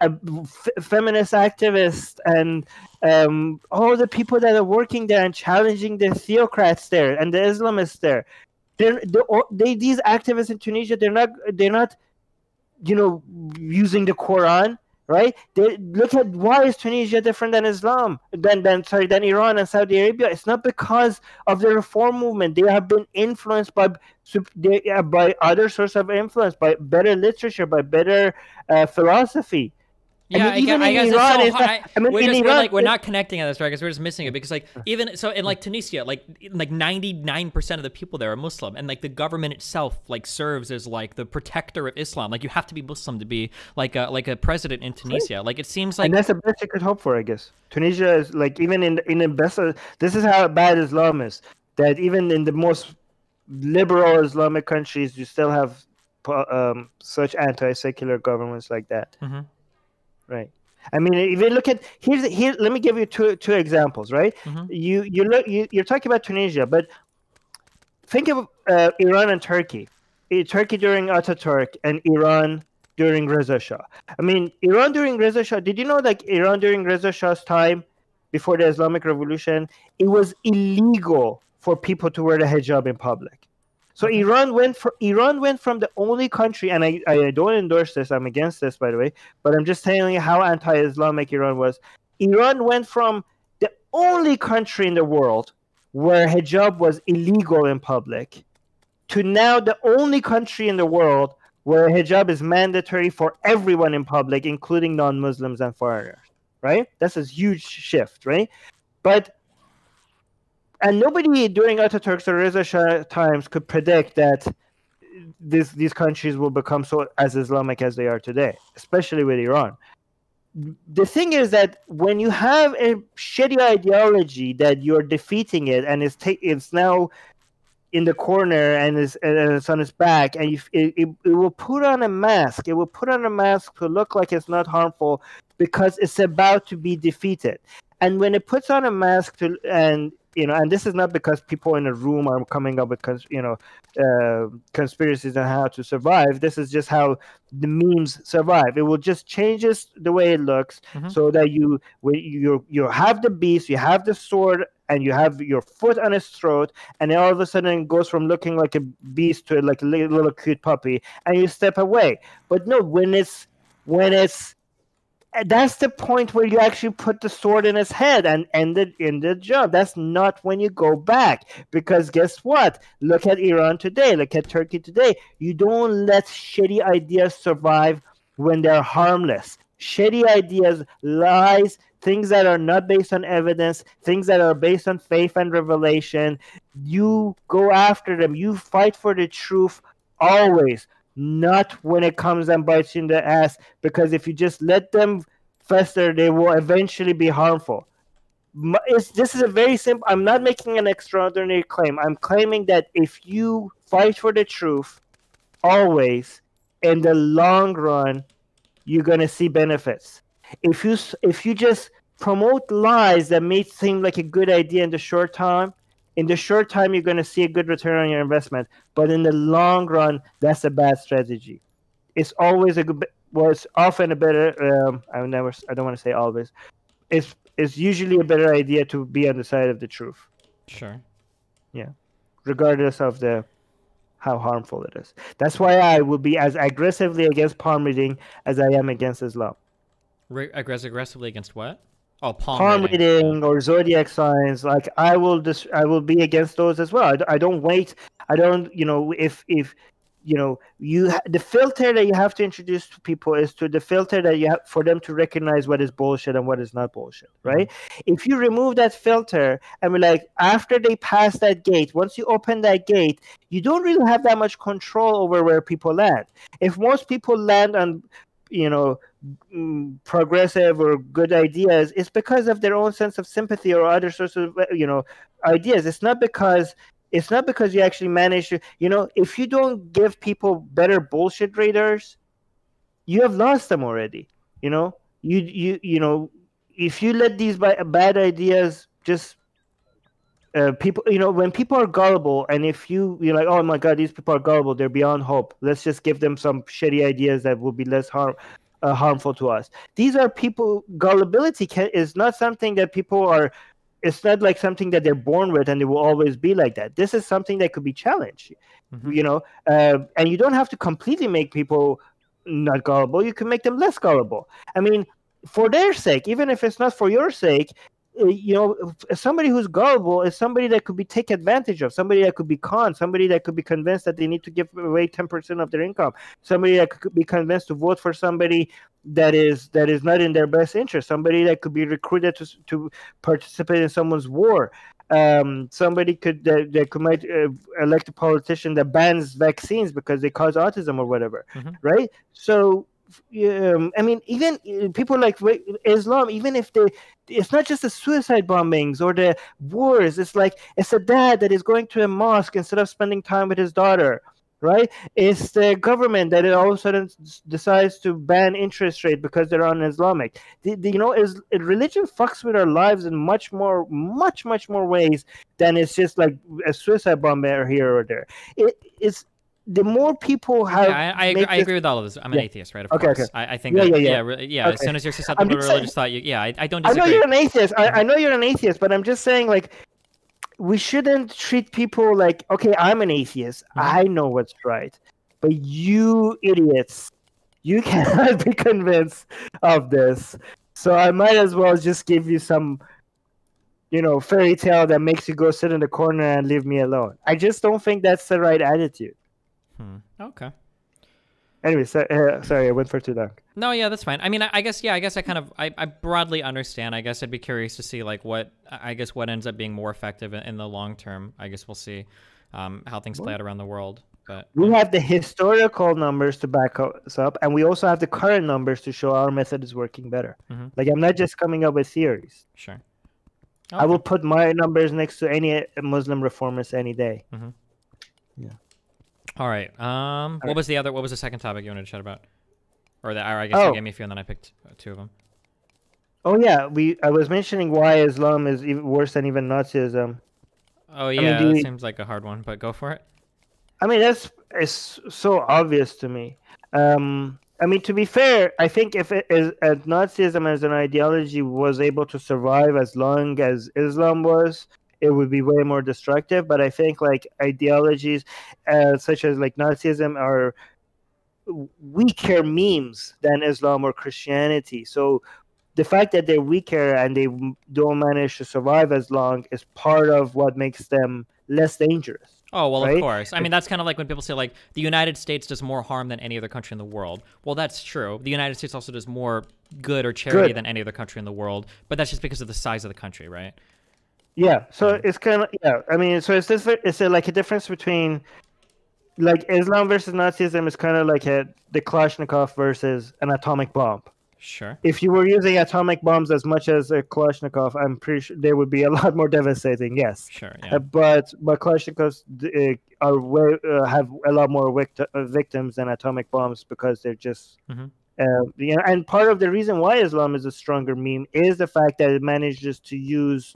uh, f feminist activists, and um, all the people that are working there and challenging the theocrats there and the Islamists there. They're, they, these activists in Tunisia, they're not, they're not, you know, using the Quran. Right? They, look at why is Tunisia different than Islam, than than sorry, than Iran and Saudi Arabia? It's not because of the reform movement. They have been influenced by they, uh, by other sources of influence, by better literature, by better uh, philosophy. Yeah, I, mean, I, guess, I guess Iran, it's so hard. Not, I mean, we're, just, Iran, we're, like, we're not connecting on this, right? Because we're just missing it. Because like even so, in like Tunisia, like like ninety nine percent of the people there are Muslim, and like the government itself like serves as like the protector of Islam. Like you have to be Muslim to be like a like a president in Tunisia. Like it seems like, and that's the best you could hope for, I guess. Tunisia is like even in in the best. This is how bad Islam is. That even in the most liberal Islamic countries, you still have um, such anti-secular governments like that. Mm-hmm. Right. I mean, if you look at here's here. Let me give you two two examples. Right. Mm-hmm. You you look you, you're talking about Tunisia, but think of uh, Iran and Turkey. Turkey during Ataturk and Iran during Reza Shah. I mean, Iran during Reza Shah. Did you know like Iran during Reza Shah's time, before the Islamic Revolution, it was illegal for people to wear the hijab in public. So Iran went for Iran went from the only country, and I, I don't endorse this, I'm against this, by the way, but I'm just telling you how anti-Islamic Iran was. Iran went from the only country in the world where hijab was illegal in public to now the only country in the world where hijab is mandatory for everyone in public, including non-Muslims and foreigners, right? That's a huge shift, right? But and nobody during Ataturk's or Reza Shah times could predict that this, these countries will become so as Islamic as they are today, especially with Iran. The thing is that when you have a shitty ideology that you're defeating it and it's, it's now in the corner and it's, and it's on its back, and you, it, it, it will put on a mask. It will put on a mask to look like it's not harmful because it's about to be defeated. And when it puts on a mask to and you know, and this is not because people in a room are coming up with, cons you know, uh, conspiracies on how to survive. This is just how the memes survive. It will just change the way it looks, mm-hmm. so that you, you you have the beast, you have the sword, and you have your foot on his throat, and then all of a sudden it goes from looking like a beast to like a little, little cute puppy, and you step away. But no, when it's when it's that's the point where you actually put the sword in his head and end it in the job. That's not when you go back, because guess what? Look at Iran today. Look at Turkey today. You don't let shitty ideas survive when they're harmless. Shitty ideas, lies, things that are not based on evidence, things that are based on faith and revelation. You go after them. You fight for the truth always. Not when it comes and bites you in the ass, because if you just let them fester, they will eventually be harmful. It's, this is a very simple, I'm not making an extraordinary claim. I'm claiming that if you fight for the truth, always, in the long run, you're going to see benefits. If you, if you just promote lies that may seem like a good idea in the short time, in the short time, you're going to see a good return on your investment. But in the long run, that's a bad strategy. It's always a good, well, it's often a better, um, I never, I don't want to say always. It's, it's usually a better idea to be on the side of the truth. Sure. Yeah. Regardless of the, how harmful it is. That's why I will be as aggressively against palm reading as I am against Islam. Re- aggressively against what? Oh, palm, palm reading, reading or zodiac signs, like I will just I will be against those as well. I, I don't wait. I don't, you know, if if you know, you the filter that you have to introduce to people is to the filter that you have for them to recognize what is bullshit and what is not bullshit, right? If you remove that filter and we're like, after they pass that gate, once you open that gate, you don't really have that much control over where people land. If most people land on, you know, progressive or good ideas, it's because of their own sense of sympathy or other sorts of, you know, ideas. It's not because it's not because you actually manage to, you know, if you don't give people better bullshit radars, you have lost them already. You know, you you you know, if you let these bad ideas just uh, people, you know, when people are gullible, and if you you're like, oh my god, these people are gullible, they're beyond hope. Let's just give them some shitty ideas that will be less harm. Uh, harmful to us. These are people. Gullibility can, is not something that people are. It's not like something that they're born with and they will always be like that. This is something that could be challenged, mm-hmm. you know. Uh, and you don't have to completely make people not gullible. You can make them less gullible. I mean, for their sake, even if it's not for your sake, you know, somebody who's gullible is somebody that could be taken advantage of, somebody that could be conned, somebody that could be convinced that they need to give away ten percent of their income, somebody that could be convinced to vote for somebody that is that is not in their best interest, somebody that could be recruited to to participate in someone's war, um, somebody could that, that could might uh, elect a politician that bans vaccines because they cause autism or whatever, mm-hmm. right? So. Um, I mean, even people like Islam, even if they, it's not just the suicide bombings or the wars. It's like, it's a dad that is going to a mosque instead of spending time with his daughter, right? It's the government that all of a sudden decides to ban interest rate because they're un-Islamic. The, the, you know, is religion fucks with our lives in much more, much, much more ways than it's just like a suicide bomb or here or there. It, it's... The more people have, yeah, I, I, agree, I agree with all of this. I'm an yeah. atheist, right? Of okay, course. Okay. I, I think yeah, that, yeah, yeah. yeah, yeah okay. As soon as you're susceptible to religious thought, you, yeah, I, I don't disagree. I know you're an atheist. I, I know you're an atheist, but I'm just saying, like, we shouldn't treat people like, okay, I'm an atheist. Mm-hmm. I know what's right, but you idiots, you cannot be convinced of this. So I might as well just give you some, you know, fairy tale that makes you go sit in the corner and leave me alone. I just don't think that's the right attitude. Hmm. Okay. Anyway, so, uh, sorry, I went for too long. No, yeah, that's fine. I mean, I, I guess, yeah, I guess I kind of, I, I broadly understand. I guess I'd be curious to see, like, what, I guess, what ends up being more effective in, in the long term. I guess we'll see um, how things play out around the world. But we have the historical numbers to back us up, and we also have the current numbers to show our method is working better. Mm-hmm. Like, I'm not just coming up with theories. Sure. Okay. I will put my numbers next to any Muslim reformers any day. Mm-hmm. Yeah. All right. Um, what was the other? What was the second topic you wanted to chat about? Or that? I guess oh. you gave me a few, and then I picked two of them. Oh yeah, we. I was mentioning why Islam is even worse than even Nazism. Oh yeah, I mean, that we, seems like a hard one, but go for it. I mean, that's it's so obvious to me. Um, I mean, to be fair, I think if it is, as Nazism as an ideology was able to survive as long as Islam was, it would be way more destructive. But I think like ideologies uh, such as like Nazism are weaker memes than Islam or Christianity. So the fact that they're weaker and they don't manage to survive as long is part of what makes them less dangerous. Oh, well, right? Of course. I mean, that's kind of like when people say, like, the United States does more harm than any other country in the world. Well, that's true. The United States also does more good or charity good. than any other country in the world. But that's just because of the size of the country, right? Yeah, so it's kind of, yeah, I mean, so it's this, it's a, like a difference between, like, Islam versus Nazism is kind of like a, the Kalashnikov versus an atomic bomb. Sure. If you were using atomic bombs as much as a Kalashnikov, I'm pretty sure they would be a lot more devastating, yes. Sure, yeah. Uh, but, but Kalashnikovs uh, are way, uh, have a lot more victi uh, victims than atomic bombs because they're just... Mm-hmm. Uh, you know, and part of the reason why Islam is a stronger meme is the fact that it manages to use...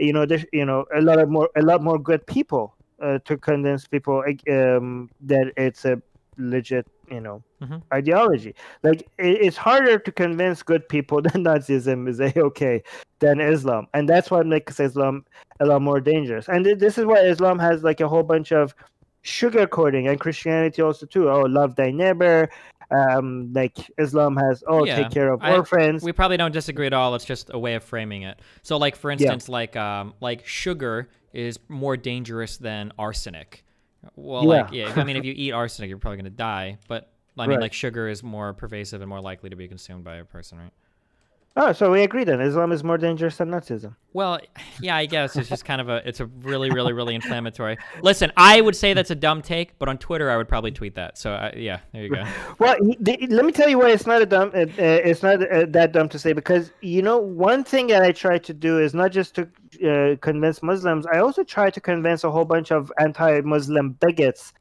You know, there's, you know, a lot of more, a lot more good people uh, to convince people um, that it's a legit, you know, mm-hmm. ideology. Like it, it's harder to convince good people that Nazism is a okay than Islam, and that's what makes Islam a lot more dangerous. And th this is why Islam has like a whole bunch of sugarcoating, and Christianity also too. Oh, love thy neighbor. Um, like Islam has, oh, yeah. take care of orphans. I, we probably don't disagree at all. It's just a way of framing it. So, like for instance, yeah. like um, like sugar is more dangerous than arsenic, Well, yeah. like, yeah, I mean, if you eat arsenic, you're probably going to die. But I mean, right. like, sugar is more pervasive and more likely to be consumed by a person, right? Oh, so we agree then. Islam is more dangerous than Nazism. Well, yeah, I guess it's just kind of a, it's a really, really, really inflammatory. Listen, I would say that's a dumb take, but on Twitter, I would probably tweet that. So uh, yeah, there you go. Well, the, let me tell you why it's not a dumb, uh, it's not uh, that dumb to say, because, you know, one thing that I try to do is not just to uh, convince Muslims. I also try to convince a whole bunch of anti-Muslim bigots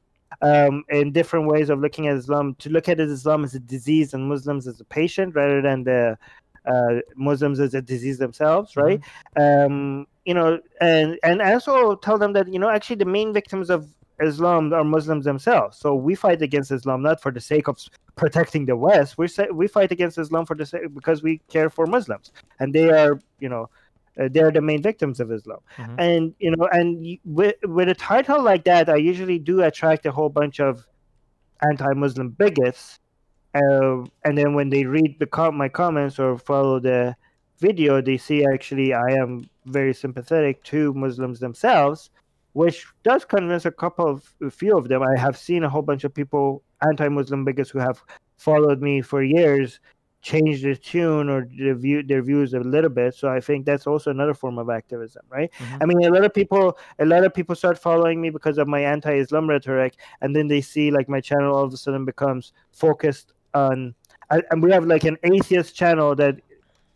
um in different ways of looking at Islam, to look at Islam as a disease and Muslims as a patient, rather than the uh Muslims as a disease themselves, right? Mm-hmm. um you know and and also tell them that, you know, actually the main victims of Islam are Muslims themselves. So we fight against Islam not for the sake of protecting the West. We say we fight against Islam for the sake, because we care for Muslims, and they are, you know, Uh, they're the main victims of Islam. Mm-hmm. And, you know, and with, with a title like that, I usually do attract a whole bunch of anti-Muslim bigots. Uh, and then when they read the, my comments or follow the video, they see actually I am very sympathetic to Muslims themselves, which does convince a couple of, a few of them. I have seen a whole bunch of people, anti-Muslim bigots who have followed me for years, change their tune or their, view, their views a little bit. So I think that's also another form of activism, right? Mm-hmm. I mean, a lot of people, a lot of people start following me because of my anti-Islam rhetoric, and then they see like my channel all of a sudden becomes focused on, I, and we have like an atheist channel that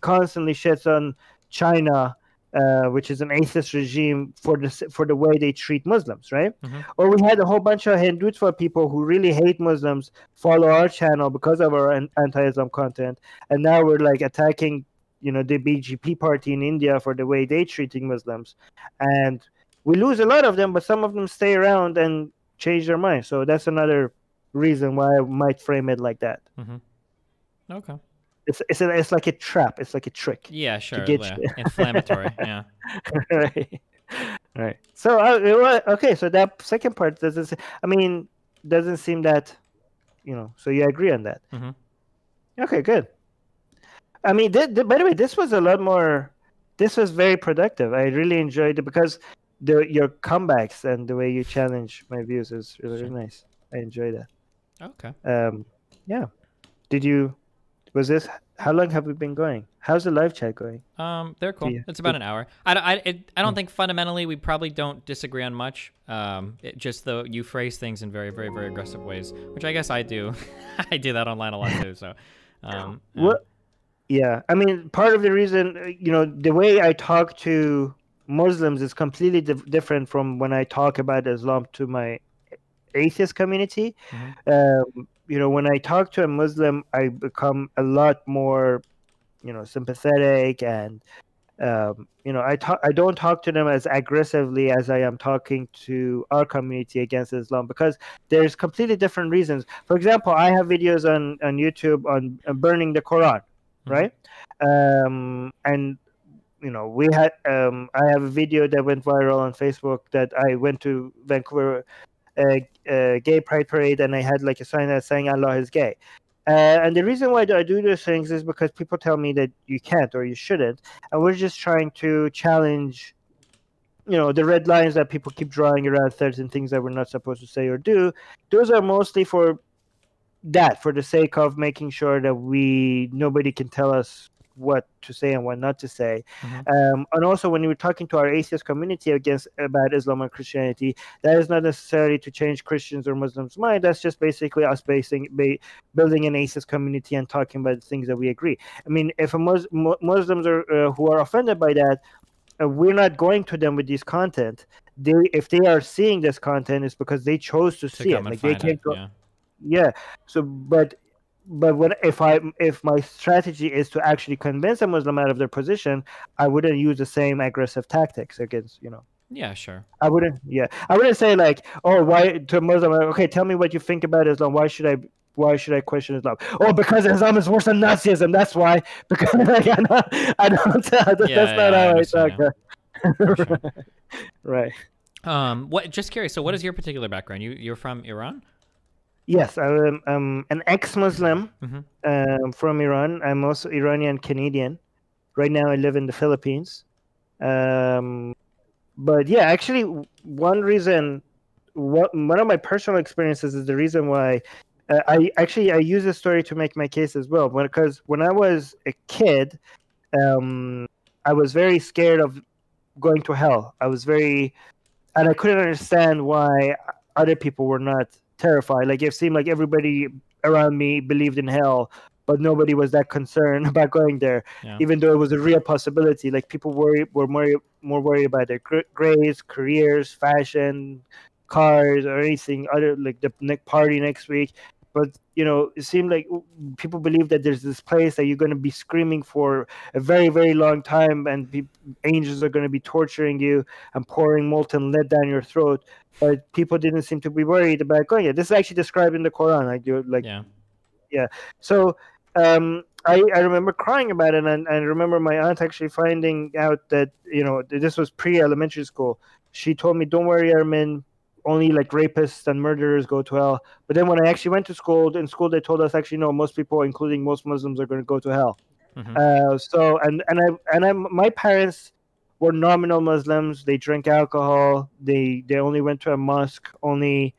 constantly shits on China, uh, which is an atheist regime, for the for the way they treat Muslims, right? Mm-hmm. Or we had a whole bunch of Hindutva people who really hate Muslims follow our channel because of our anti-Islam content, and now we're like attacking, you know, the B J P party in India for the way they treating Muslims, and we lose a lot of them, but some of them stay around and change their mind. So that's another reason why I might frame it like that. Mm-hmm. Okay. It's it's, a, it's like a trap. It's like a trick. Yeah, sure. Yeah. Inflammatory. Yeah. Right. Right. So uh, okay. So that second part doesn't. I mean, doesn't seem that, you know. So you agree on that? Mm-hmm. Okay. Good. I mean, th th by the way, this was a lot more. This was very productive. I really enjoyed it, because the your comebacks and the way you challenge my views is really, really nice. I enjoy that. Okay. Um. Yeah. Did you? Was this, how long have we been going? How's the live chat going? Um, they're cool. Yeah. It's about an hour. I, I, it, I don't think fundamentally we probably don't disagree on much. Um, it, just though you phrase things in very, very, very aggressive ways, which I guess I do. I do that online a lot too. So, um, yeah. Well, yeah. I mean, part of the reason, you know, the way I talk to Muslims is completely di different from when I talk about Islam to my atheist community. Mm-hmm. Um, you know, when I talk to a Muslim, I become a lot more, you know, sympathetic, and um, you know, I talk, I don't talk to them as aggressively as I am talking to our community against Islam, because there's completely different reasons. For example, I have videos on on YouTube on, on burning the Quran, mm-hmm. right? Um, and you know, we had um, I have a video that went viral on Facebook that I went to Vancouver. A, a gay pride parade, and I had like a sign that saying Allah is gay, uh, and the reason why I do those things is because people tell me that you can't or you shouldn't, and we're just trying to challenge, you know, the red lines that people keep drawing around certain things that we're not supposed to say or do. Those are mostly for that, for the sake of making sure that we nobody can tell us what to say and what not to say. Mm-hmm. Um, and also when we were talking to our atheist community against about Islam and Christianity, that is not necessarily to change Christians or Muslims' mind. That's just basically us basing, ba building an atheist community and talking about the things that we agree. I mean, if a Mus Mo Muslims are, uh, who are offended by that, uh, we're not going to them with this content. They, if they are seeing this content, it's because they chose to, to see it. Like they can't it, go yeah. yeah. So, but But when, if I if my strategy is to actually convince a Muslim out of their position, I wouldn't use the same aggressive tactics against, you know. Yeah, sure. I wouldn't. Yeah, I wouldn't say like, oh, why to a Muslim? Okay, tell me what you think about Islam. Why should I? Why should I question Islam? Oh, because Islam is worse than Nazism. That's why. Because like, I don't. I don't that's yeah, not yeah, how I talk. Yeah. Sure. Right. Um. What? Just curious. So, what is your particular background? You you're from Iran? Yes, I'm um, an ex-Muslim mm-hmm. um, from Iran. I'm also Iranian Canadian. Right now I live in the Philippines. Um, but yeah, actually one reason what one of my personal experiences is the reason why uh, I actually I use this story to make my case as well. Because when I was a kid, um, I was very scared of going to hell. I was very, and I couldn't understand why other people were not terrified. Like it seemed like everybody around me believed in hell, but nobody was that concerned about going there, yeah. even though it was a real possibility. Like people worry, were more more worried about their grades, careers, fashion, cars, or anything other, like the party next week. But you know, it seemed like people believe that there's this place that you're going to be screaming for a very, very long time, and pe angels are going to be torturing you and pouring molten lead down your throat. But people didn't seem to be worried about going. Yeah, this is actually described in the Quran. Like, you're like, yeah, yeah. So um, I, I remember crying about it, and I remember my aunt actually finding out that, you know, this was pre-elementary school. She told me, "Don't worry, Armin. Only like rapists and murderers go to hell." But then when I actually went to school, in school they told us actually no, most people, including most Muslims, are going to go to hell. Mm-hmm. Uh, so and and I and I my parents were nominal Muslims. They drank alcohol. They they only went to a mosque only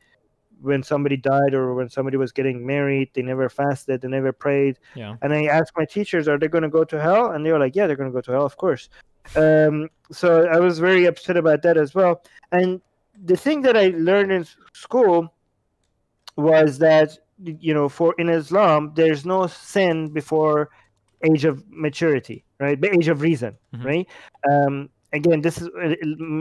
when somebody died or when somebody was getting married. They never fasted. They never prayed. Yeah. And I asked my teachers, "Are they going to go to hell?" And they were like, "Yeah, they're going to go to hell, of course." Um, so I was very upset about that as well. And the thing that I learned in school was that, you know, for in Islam, there's no sin before age of maturity, right? The age of reason, mm-hmm. right? Um, again, this is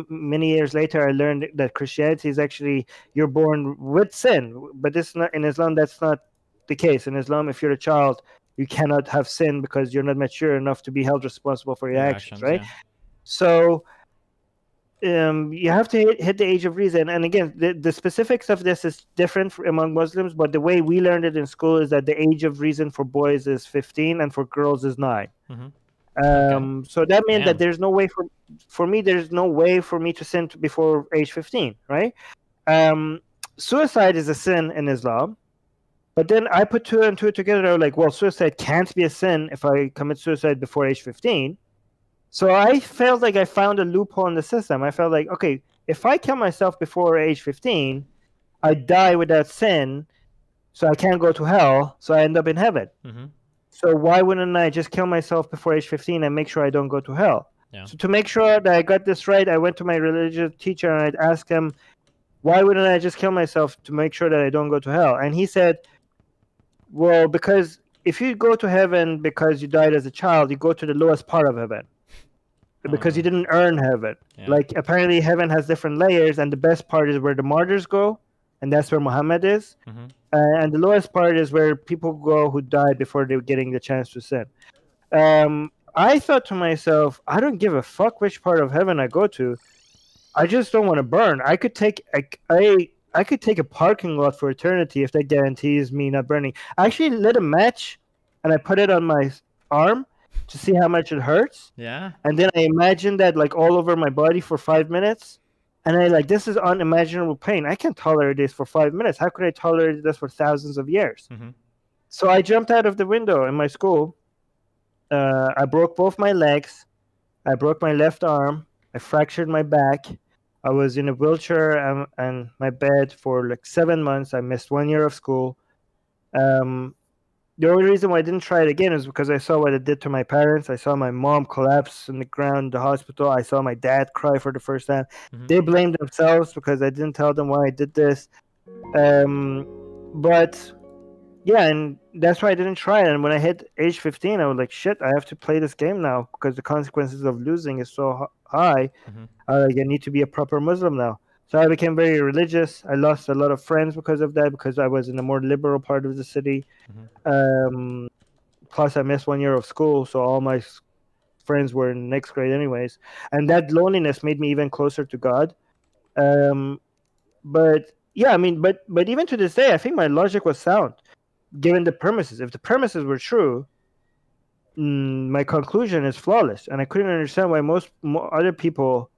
many years later. I learned that Christianity is actually you're born with sin, but this not in Islam. That's not the case in Islam. If you're a child, you cannot have sin because you're not mature enough to be held responsible for your, your actions, actions, right? Yeah. So. Um, you have to hit, hit the age of reason. And again, the, the specifics of this is different for, among Muslims, but the way we learned it in school is that the age of reason for boys is fifteen and for girls is nine. Mm-hmm. um, okay. So that meant Damn. that there's no way for, for me, there's no way for me to sin before age fifteen, right? Um, suicide is a sin in Islam. But then I put two and two together. I was like, well, suicide can't be a sin if I commit suicide before age fifteen. So I felt like I found a loophole in the system. I felt like, okay, if I kill myself before age fifteen, I die without sin, so I can't go to hell, so I end up in heaven. Mm-hmm. So why wouldn't I just kill myself before age fifteen and make sure I don't go to hell? Yeah. So to make sure that I got this right, I went to my religious teacher and I'd ask him, why wouldn't I just kill myself to make sure that I don't go to hell? And he said, well, because if you go to heaven because you died as a child, you go to the lowest part of heaven. Because you didn't earn heaven. Yeah. Like, apparently heaven has different layers, and the best part is where the martyrs go, and that's where Muhammad is. Mm-hmm. uh, and the lowest part is where people go who died before they were getting the chance to sin. Um, I thought to myself, I don't give a fuck which part of heaven I go to. I just don't want to burn. I could take I, I, I could take a parking lot for eternity if that guarantees me not burning. I actually lit a match, and I put it on my arm, to see how much it hurts. Yeah. And then I imagined that like all over my body for five minutes. And I like, this is unimaginable pain. I can't tolerate this for five minutes. How could I tolerate this for thousands of years? Mm-hmm. So I jumped out of the window in my school. Uh, I broke both my legs. I broke my left arm. I fractured my back. I was in a wheelchair and, and my bed for like seven months. I missed one year of school. Um, The only reason why I didn't try it again is because I saw what it did to my parents. I saw my mom collapse on the ground in the hospital. I saw my dad cry for the first time. Mm-hmm. They blamed themselves because I didn't tell them why I did this. Um, but yeah, and that's why I didn't try it. And when I hit age fifteen, I was like, shit, I have to play this game now because the consequences of losing is so high. Mm-hmm. I was like, I need to be a proper Muslim now. So I became very religious. I lost a lot of friends because of that, because I was in a more liberal part of the city. Mm-hmm. Um, plus, I missed one year of school, so all my friends were in next grade anyways. And that loneliness made me even closer to God. Um, but, yeah, I mean, but, but even to this day, I think my logic was sound, given the premises. If the premises were true, mm, my conclusion is flawless. And I couldn't understand why most mo other people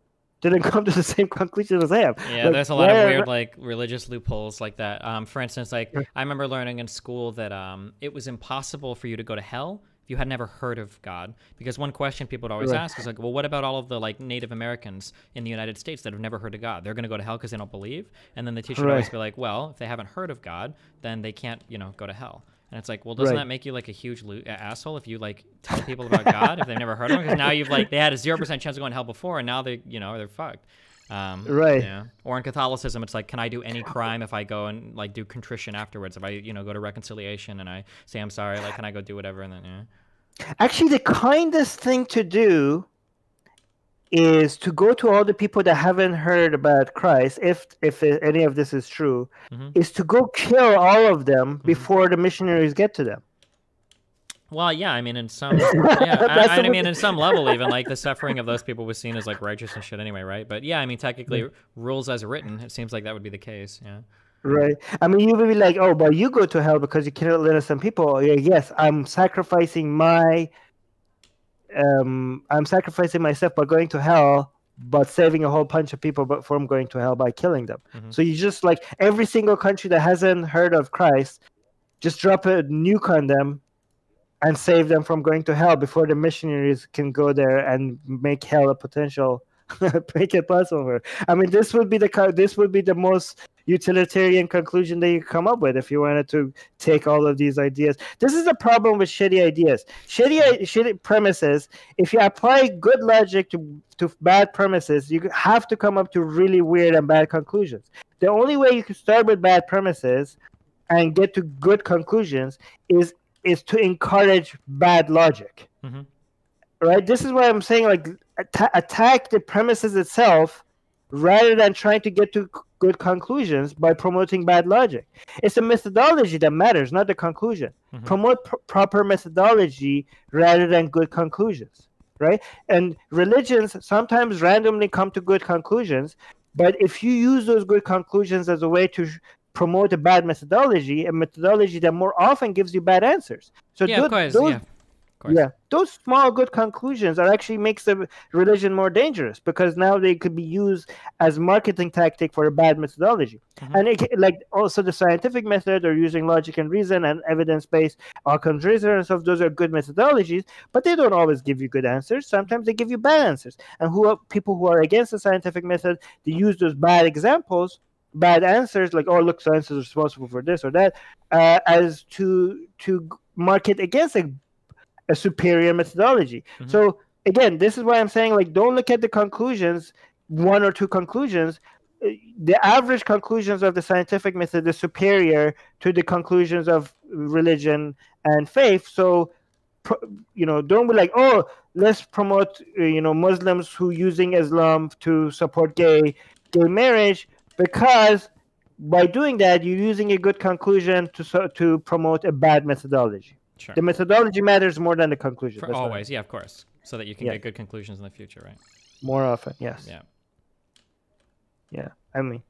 didn't come to the same conclusion as I have. Yeah, like, there's a lot of weird like religious loopholes like that. Um, for instance, like I remember learning in school that um, it was impossible for you to go to hell if you had never heard of God. Because one question people would always right. ask is like, well, what about all of the like Native Americans in the United States that have never heard of God? They're going to go to hell because they don't believe. And then the teacher right. would always be like, well, if they haven't heard of God, then they can't, you know, go to hell. And it's like, well, doesn't right. that make you like a huge lo- asshole if you like tell people about God if they've never heard of him? Because now you've like, they had a zero percent chance of going to hell before, and now they, you know, they're fucked. Um, right. Yeah. Or in Catholicism, it's like, can I do any crime if I go and like do contrition afterwards? If I, you know, go to reconciliation and I say I'm sorry, like, can I go do whatever? And then, yeah. Actually, the kindest thing to do is to go to all the people that haven't heard about Christ, if if any of this is true, mm-hmm. is to go kill all of them mm-hmm. before the missionaries get to them. Well, yeah, I mean, in some, yeah, I, I mean, in some level, even like the suffering of those people was seen as like righteous and shit anyway, right? But yeah, I mean, technically, mm-hmm. rules as written, it seems like that would be the case, yeah. Right. I mean, you would be like, oh, but you go to hell because you killed innocent people. Yeah, yes, I'm sacrificing my, um, I'm sacrificing myself by going to hell, but saving a whole bunch of people but from going to hell by killing them. Mm-hmm. So you just like every single country that hasn't heard of Christ, just drop a nuke on them and save them from going to hell before the missionaries can go there and make hell a potential, make it possible. I mean, this would be the this would be the most utilitarian conclusion that you come up with if you wanted to take all of these ideas. This is the problem with shitty ideas, shitty, shitty premises. If you apply good logic to to bad premises, you have to come up to really weird and bad conclusions. The only way you can start with bad premises and get to good conclusions is is to encourage bad logic, mm-hmm. right? This is why I'm saying, like, at- attack the premises itself rather than trying to get to c- good conclusions by promoting bad logic. It's the methodology that matters, not the conclusion. Mm-hmm. Promote pr- proper methodology rather than good conclusions, right? And religions sometimes randomly come to good conclusions, but if you use those good conclusions as a way to sh- promote a bad methodology, a methodology that more often gives you bad answers. So yeah, those, of course, those, yeah. Of course. yeah, those small good conclusions are actually makes the religion more dangerous because now they could be used as marketing tactic for a bad methodology. Mm-hmm. And it, like also the scientific method or using logic and reason and evidence-based outcomes research and stuff, those are good methodologies, but they don't always give you good answers. Sometimes they give you bad answers. And who are, people who are against the scientific method, they use those bad examples bad answers like, oh, look, science is responsible for this or that, uh, as to to market against a, a superior methodology. Mm-hmm. So again, this is why I'm saying, like, don't look at the conclusions, one or two conclusions. The average conclusions of the scientific method is superior to the conclusions of religion and faith. So, you know, don't be like, oh, let's promote, you know, Muslims who using Islam to support gay gay marriage. Because by doing that, you're using a good conclusion to so, to promote a bad methodology. Sure. The methodology matters more than the conclusion. For always, right. yeah, of course. So that you can yeah. get good conclusions in the future, right? More often, yes. Yeah. Yeah, I mean,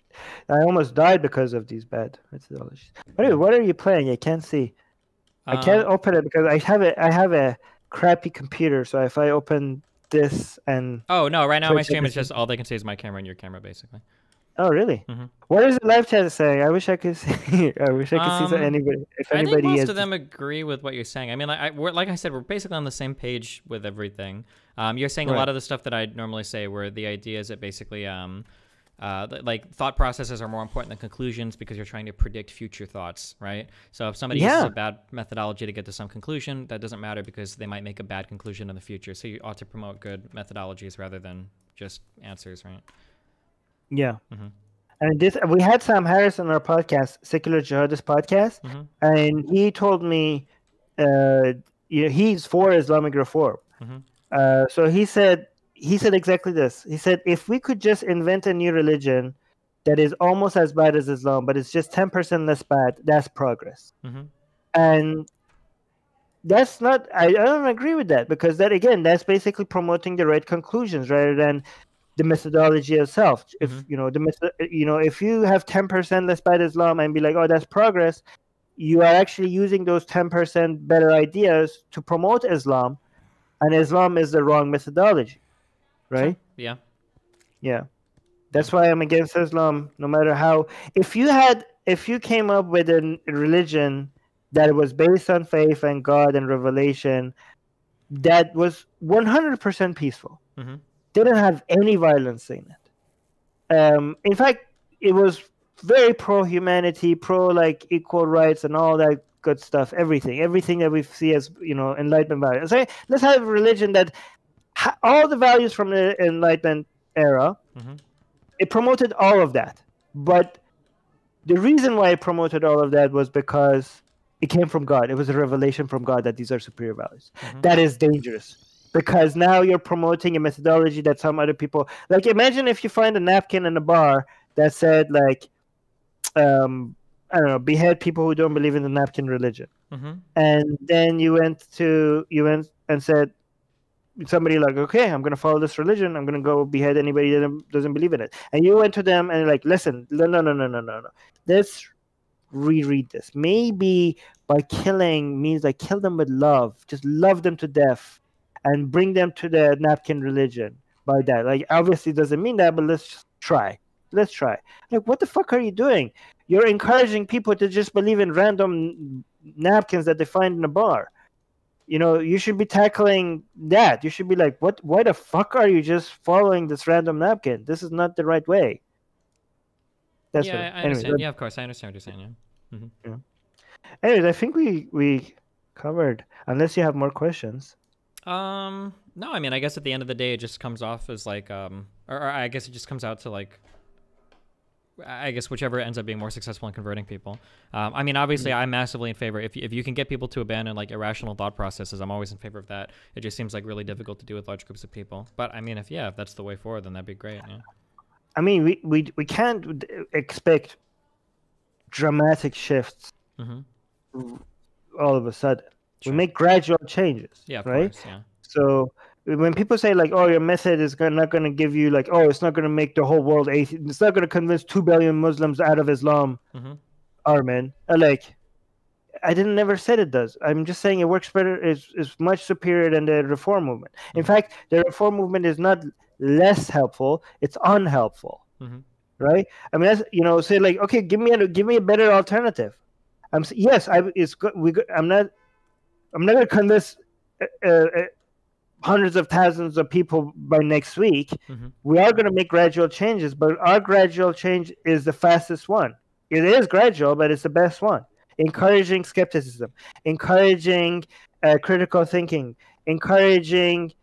I almost died because of these bad methodologies. Anyway, what are you playing? I can't see. Um, I can't open it because I have a, I have a crappy computer, so if I open this and... Oh, no, right now my stream is just all they can see is my camera and your camera, basically. Oh really? Mm-hmm. What is the live chat saying? I wish I could see. I wish I could um, see so anybody. If I anybody think most has... of them agree with what you're saying. I mean, like I, we're, like I said, we're basically on the same page with everything. Um, you're saying right. a lot of the stuff that I normally say, where the idea is that basically, um, uh, like thought processes are more important than conclusions because you're trying to predict future thoughts, right? So if somebody yeah. uses a bad methodology to get to some conclusion, that doesn't matter because they might make a bad conclusion in the future. So you ought to promote good methodologies rather than just answers, right? Yeah, mm-hmm. and this we had Sam Harris on our podcast, Secular Jihadist Podcast, mm-hmm. and he told me, uh, you know, he's for Islamic reform. Mm-hmm. Uh, so he said he said exactly this. He said if we could just invent a new religion that is almost as bad as Islam, but it's just ten percent less bad, that's progress. Mm-hmm. And that's not. I, I don't agree with that because that again, that's basically promoting the right conclusions rather than the methodology itself. If mm-hmm. you know the method, you know, if you have ten percent less bad Islam and be like, oh, that's progress, you are actually using those ten percent better ideas to promote Islam, and Islam is the wrong methodology, right? Yeah, yeah. That's why I'm against Islam, no matter how. If you had, if you came up with a religion that was based on faith and God and revelation that was one hundred percent peaceful. Mm-hmm. Didn't have any violence in it. Um, in fact, it was very pro-humanity, pro like equal rights and all that good stuff. Everything, everything that we see as, you know, Enlightenment values. So let's have a religion that ha all the values from the Enlightenment era. Mm-hmm. It promoted all of that, but the reason why it promoted all of that was because it came from God. It was a revelation from God that these are superior values. Mm-hmm. That is dangerous, because now you're promoting a methodology that some other people... Like, imagine if you find a napkin in a bar that said, like, um, I don't know, behead people who don't believe in the napkin religion. Mm-hmm. And then you went to... You went and said... Somebody like, okay, I'm going to follow this religion. I'm going to go behead anybody that doesn't believe in it. And you went to them and like, listen, no, no, no, no, no, no. Let's reread this. Maybe by killing means like kill them with love. Just love them to death and bring them to the napkin religion by that. Like, obviously it doesn't mean that, but let's just try. Let's try. Like, what the fuck are you doing? You're encouraging people to just believe in random napkins that they find in a bar. You know, you should be tackling that. You should be like, what? Why the fuck are you just following this random napkin? This is not the right way. That's yeah, what, I understand. Anyways, yeah, of course, I understand what you're saying. Yeah. Mm-hmm. Yeah. Anyways, I think we we covered. Unless you have more questions. Um. No, I mean, I guess at the end of the day, it just comes off as like, um, or, or I guess it just comes out to like, I guess whichever ends up being more successful in converting people. Um, I mean, obviously, mm-hmm. I'm massively in favor. If, if you can get people to abandon like irrational thought processes, I'm always in favor of that. It just seems like really difficult to do with large groups of people. But I mean, if yeah, if that's the way forward, then that'd be great. Yeah. I mean, we we we can't expect dramatic shifts mm-hmm. all of a sudden. Sure. We make gradual changes. Yeah, of right. Course, yeah. So. When people say like, "Oh, your method is not going to give you like, oh, it's not going to make the whole world atheist, it's not going to convince two billion Muslims out of Islam," mm-hmm. Armin, like, I didn't never said it does. I'm just saying it works better. It's is much superior than the reform movement. Mm-hmm. In fact, the reform movement is not less helpful; it's unhelpful, mm-hmm. right? I mean, that's, you know, say like, okay, give me a give me a better alternative. I'm yes, I it's good. We I'm not I'm not going to convince. Uh, uh, hundreds of thousands of people by next week. Mm-hmm. We are going to make gradual changes, but our gradual change is the fastest one. It is gradual, but it's the best one. Encouraging skepticism, encouraging uh, critical thinking, encouraging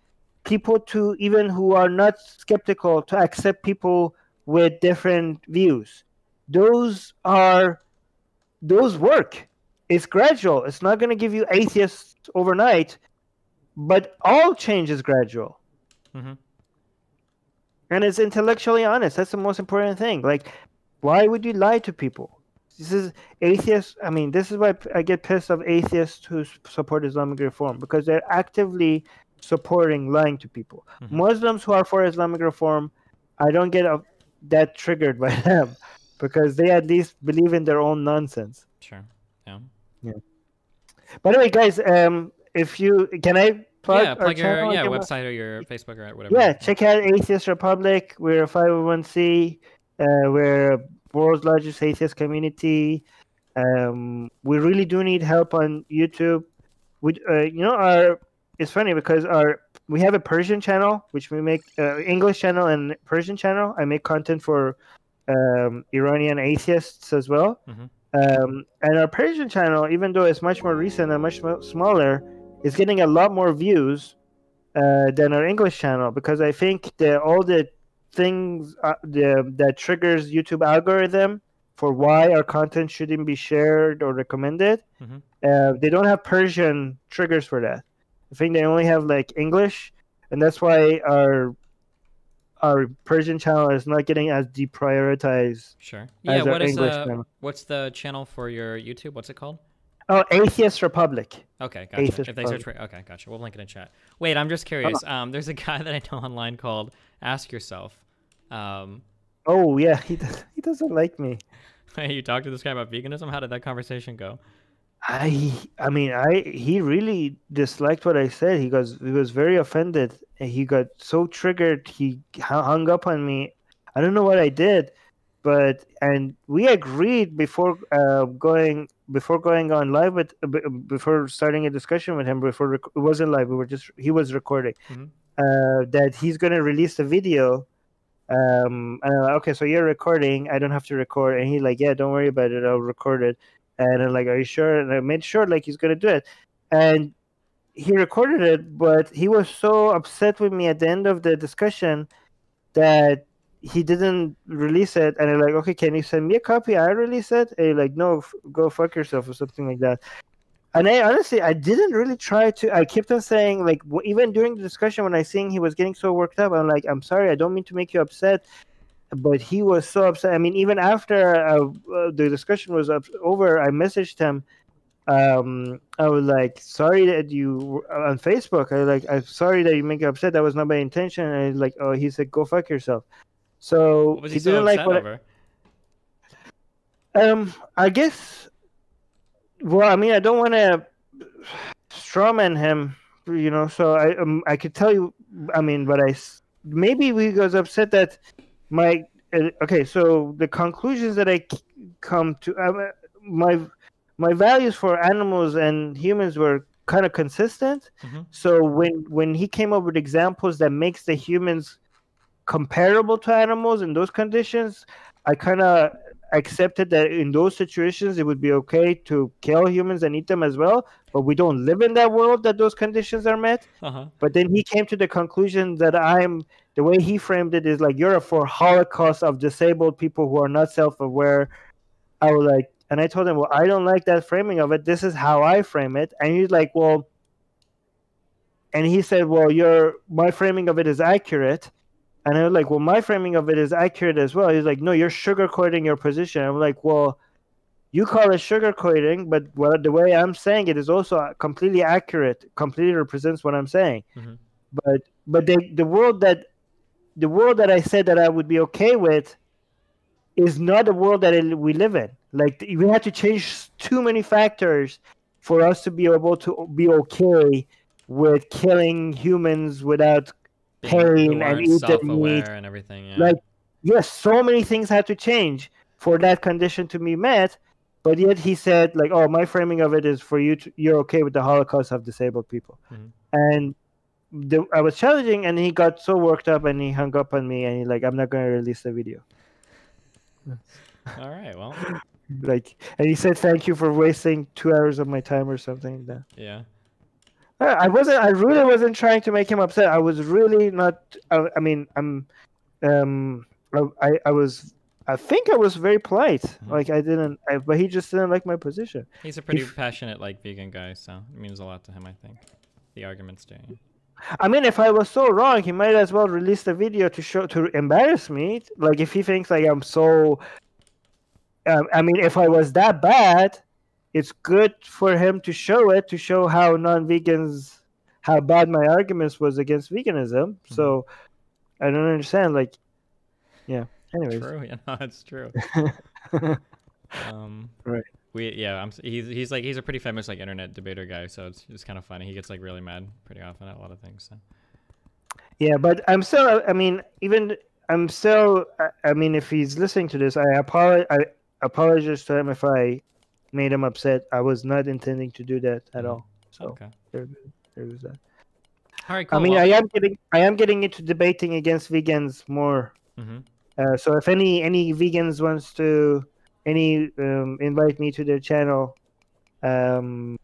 people to, even who are not skeptical, to accept people with different views. Those are, those work. It's gradual. It's not going to give you atheists overnight. But all change is gradual. Mm-hmm. And it's intellectually honest. That's the most important thing. Like, why would you lie to people? This is atheists. I mean, this is why I get pissed off atheists who support Islamic reform, because they're actively supporting lying to people. Mm-hmm. Muslims who are for Islamic reform, I don't get a, that triggered by them, because they at least believe in their own nonsense. Sure. Yeah. Yeah. By the way, guys, um, if you can, I plug, yeah, plug your yeah, website or your Facebook or whatever. Yeah, check out Atheist Republic. We're a five oh one c. Uh, we're the world's largest atheist community. Um, we really do need help on YouTube. We, uh, you know, our it's funny because our we have a Persian channel, which we make uh, English channel and Persian channel. I make content for um, Iranian atheists as well. Mm-hmm. Um, and our Persian channel, even though it's much more recent and much smaller, it's getting a lot more views uh, than our English channel, because I think the, all the things uh, the, that triggers YouTube algorithm for why our content shouldn't be shared or recommended, mm-hmm. uh, they don't have Persian triggers for that. I think they only have like English, and that's why our our Persian channel is not getting as deprioritized. Sure. Yeah. What is English uh, channel. What's the channel for your YouTube? What's it called? Oh, Atheist Republic. Okay, gotcha. Atheist if they search for, okay, gotcha. We'll link it in chat. Wait, I'm just curious. Oh. Um, there's a guy that I know online called Ask Yourself. Um, oh yeah, he does, he doesn't like me. You talked to this guy about veganism. How did that conversation go? I I mean I he really disliked what I said. He goes he was very offended. He got so triggered. He hung up on me. I don't know what I did, but and we agreed before uh, going. before going on live with before starting a discussion with him, before it wasn't live, we were just he was recording mm-hmm. uh, that he's going to release the video. Um, and I'm like, okay, so you're recording. I don't have to record. And he's like, yeah, don't worry about it. I'll record it. And I'm like, are you sure? And I made sure like he's going to do it. And he recorded it, but he was so upset with me at the end of the discussion that he didn't release it. And I'm like, okay, can you send me a copy? I release it. And he's like, no, f- go fuck yourself or something like that. And I honestly, I didn't really try to. I kept on saying, like, w- even during the discussion when I seen he was getting so worked up, I'm like, I'm sorry, I don't mean to make you upset. But he was so upset. I mean, even after uh, uh, the discussion was up- over, I messaged him. Um, I was like, sorry that you uh, on Facebook. I was like, I'm sorry that you make you upset. That was not my intention. And I was like, oh, he said, go fuck yourself. So what was he, he so didn't like what. Over? I, um, I guess. Well, I mean, I don't want to strawman him, you know. So I, um, I could tell you. I mean, but I maybe he was upset that my uh, okay. So the conclusions that I come to, uh, my my values for animals and humans were kind of consistent. Mm-hmm. So when when he came up with examples that makes the humans comparable to animals in those conditions, I kind of accepted that in those situations it would be okay to kill humans and eat them as well, but we don't live in that world that those conditions are met. Uh-huh. But then he came to the conclusion that I'm the way he framed it is like, you're for Holocaust of disabled people who are not self-aware. I was like, and I told him, well, I don't like that framing of it. This is how I frame it. And he's like, well, and he said, well, your my framing of it is accurate. And I was like, well, my framing of it is accurate as well. He's like, no, you're sugarcoating your position. I'm like, well, you call it sugarcoating, but well, the way I'm saying it is also completely accurate, completely represents what I'm saying. Mm-hmm. But but they, the world that the world that I said that I would be okay with is not the world that it, we live in. Like, we had to change too many factors for us to be able to be okay with killing humans without pain and eat the meat and everything. Yeah. Like, yes, so many things had to change for that condition to be met. But yet he said, like, oh, my framing of it is for you to, you're okay with the Holocaust of disabled people. Mm-hmm. And the, I was challenging, and he got so worked up, and he hung up on me, and he like, I'm not going to release the video. All right, well, like, and he said, thank you for wasting two hours of my time or something like that. Yeah. I wasn't. I really wasn't trying to make him upset. I was really not. I, I mean, I'm. Um, I. I was. I think I was very polite. Mm-hmm. Like I didn't. I, but he just didn't like my position. He's a pretty he, passionate, like, vegan guy, so it means a lot to him. I think the arguments do. Yeah. I mean, if I was so wrong, he might as well release the video to show to embarrass me. Like, if he thinks like I'm so. Um, I mean, if I was that bad, it's good for him to show it, to show how non-vegans, how bad my arguments was against veganism. Mm-hmm. So I don't understand. Like, yeah. Anyways. True. Yeah, no, it's true. um, right. We, yeah, I'm, he's, he's like, he's a pretty famous, like, internet debater guy. So it's, it's kind of funny. He gets, like, really mad pretty often at a lot of things. So. Yeah. But I'm still, I mean, even I'm still, I, I mean, if he's listening to this, I apologize. I apologize to him if I made him upset. I was not intending to do that at all. So okay. there, there was that. All right, cool. I mean, well, I am getting, I am getting into debating against vegans more. Mm-hmm. Uh, so if any, any vegans wants to, any um, invite me to their channel, um,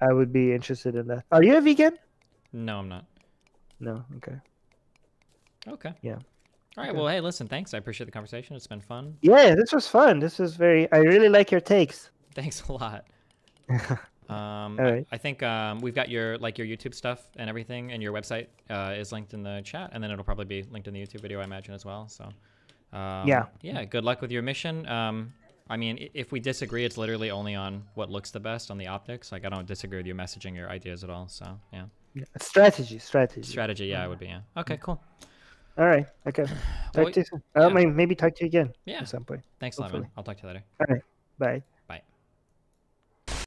I would be interested in that. Are you a vegan? No, I'm not. No. Okay. Okay. Yeah. All right. Well, hey, listen. Thanks. I appreciate the conversation. It's been fun. Yeah, this was fun. This was very. I really like your takes. Thanks a lot. um, All right. I, I think um, we've got your like your YouTube stuff and everything, and your website uh, is linked in the chat, and then it'll probably be linked in the YouTube video, I imagine, as well. So um, yeah, yeah. Good luck with your mission. Um, I mean, if we disagree, it's literally only on what looks the best, on the optics. Like, I don't disagree with your messaging, your ideas at all. So yeah. yeah. Strategy, strategy. Strategy. Yeah, yeah, it would be. Yeah. Okay. Yeah. Cool. All right. Okay. Talk well, to you soon. Yeah. I mean, maybe talk to you again yeah. at some point. Thanks, Hopefully. Lemon. I'll talk to you later. All right. Bye.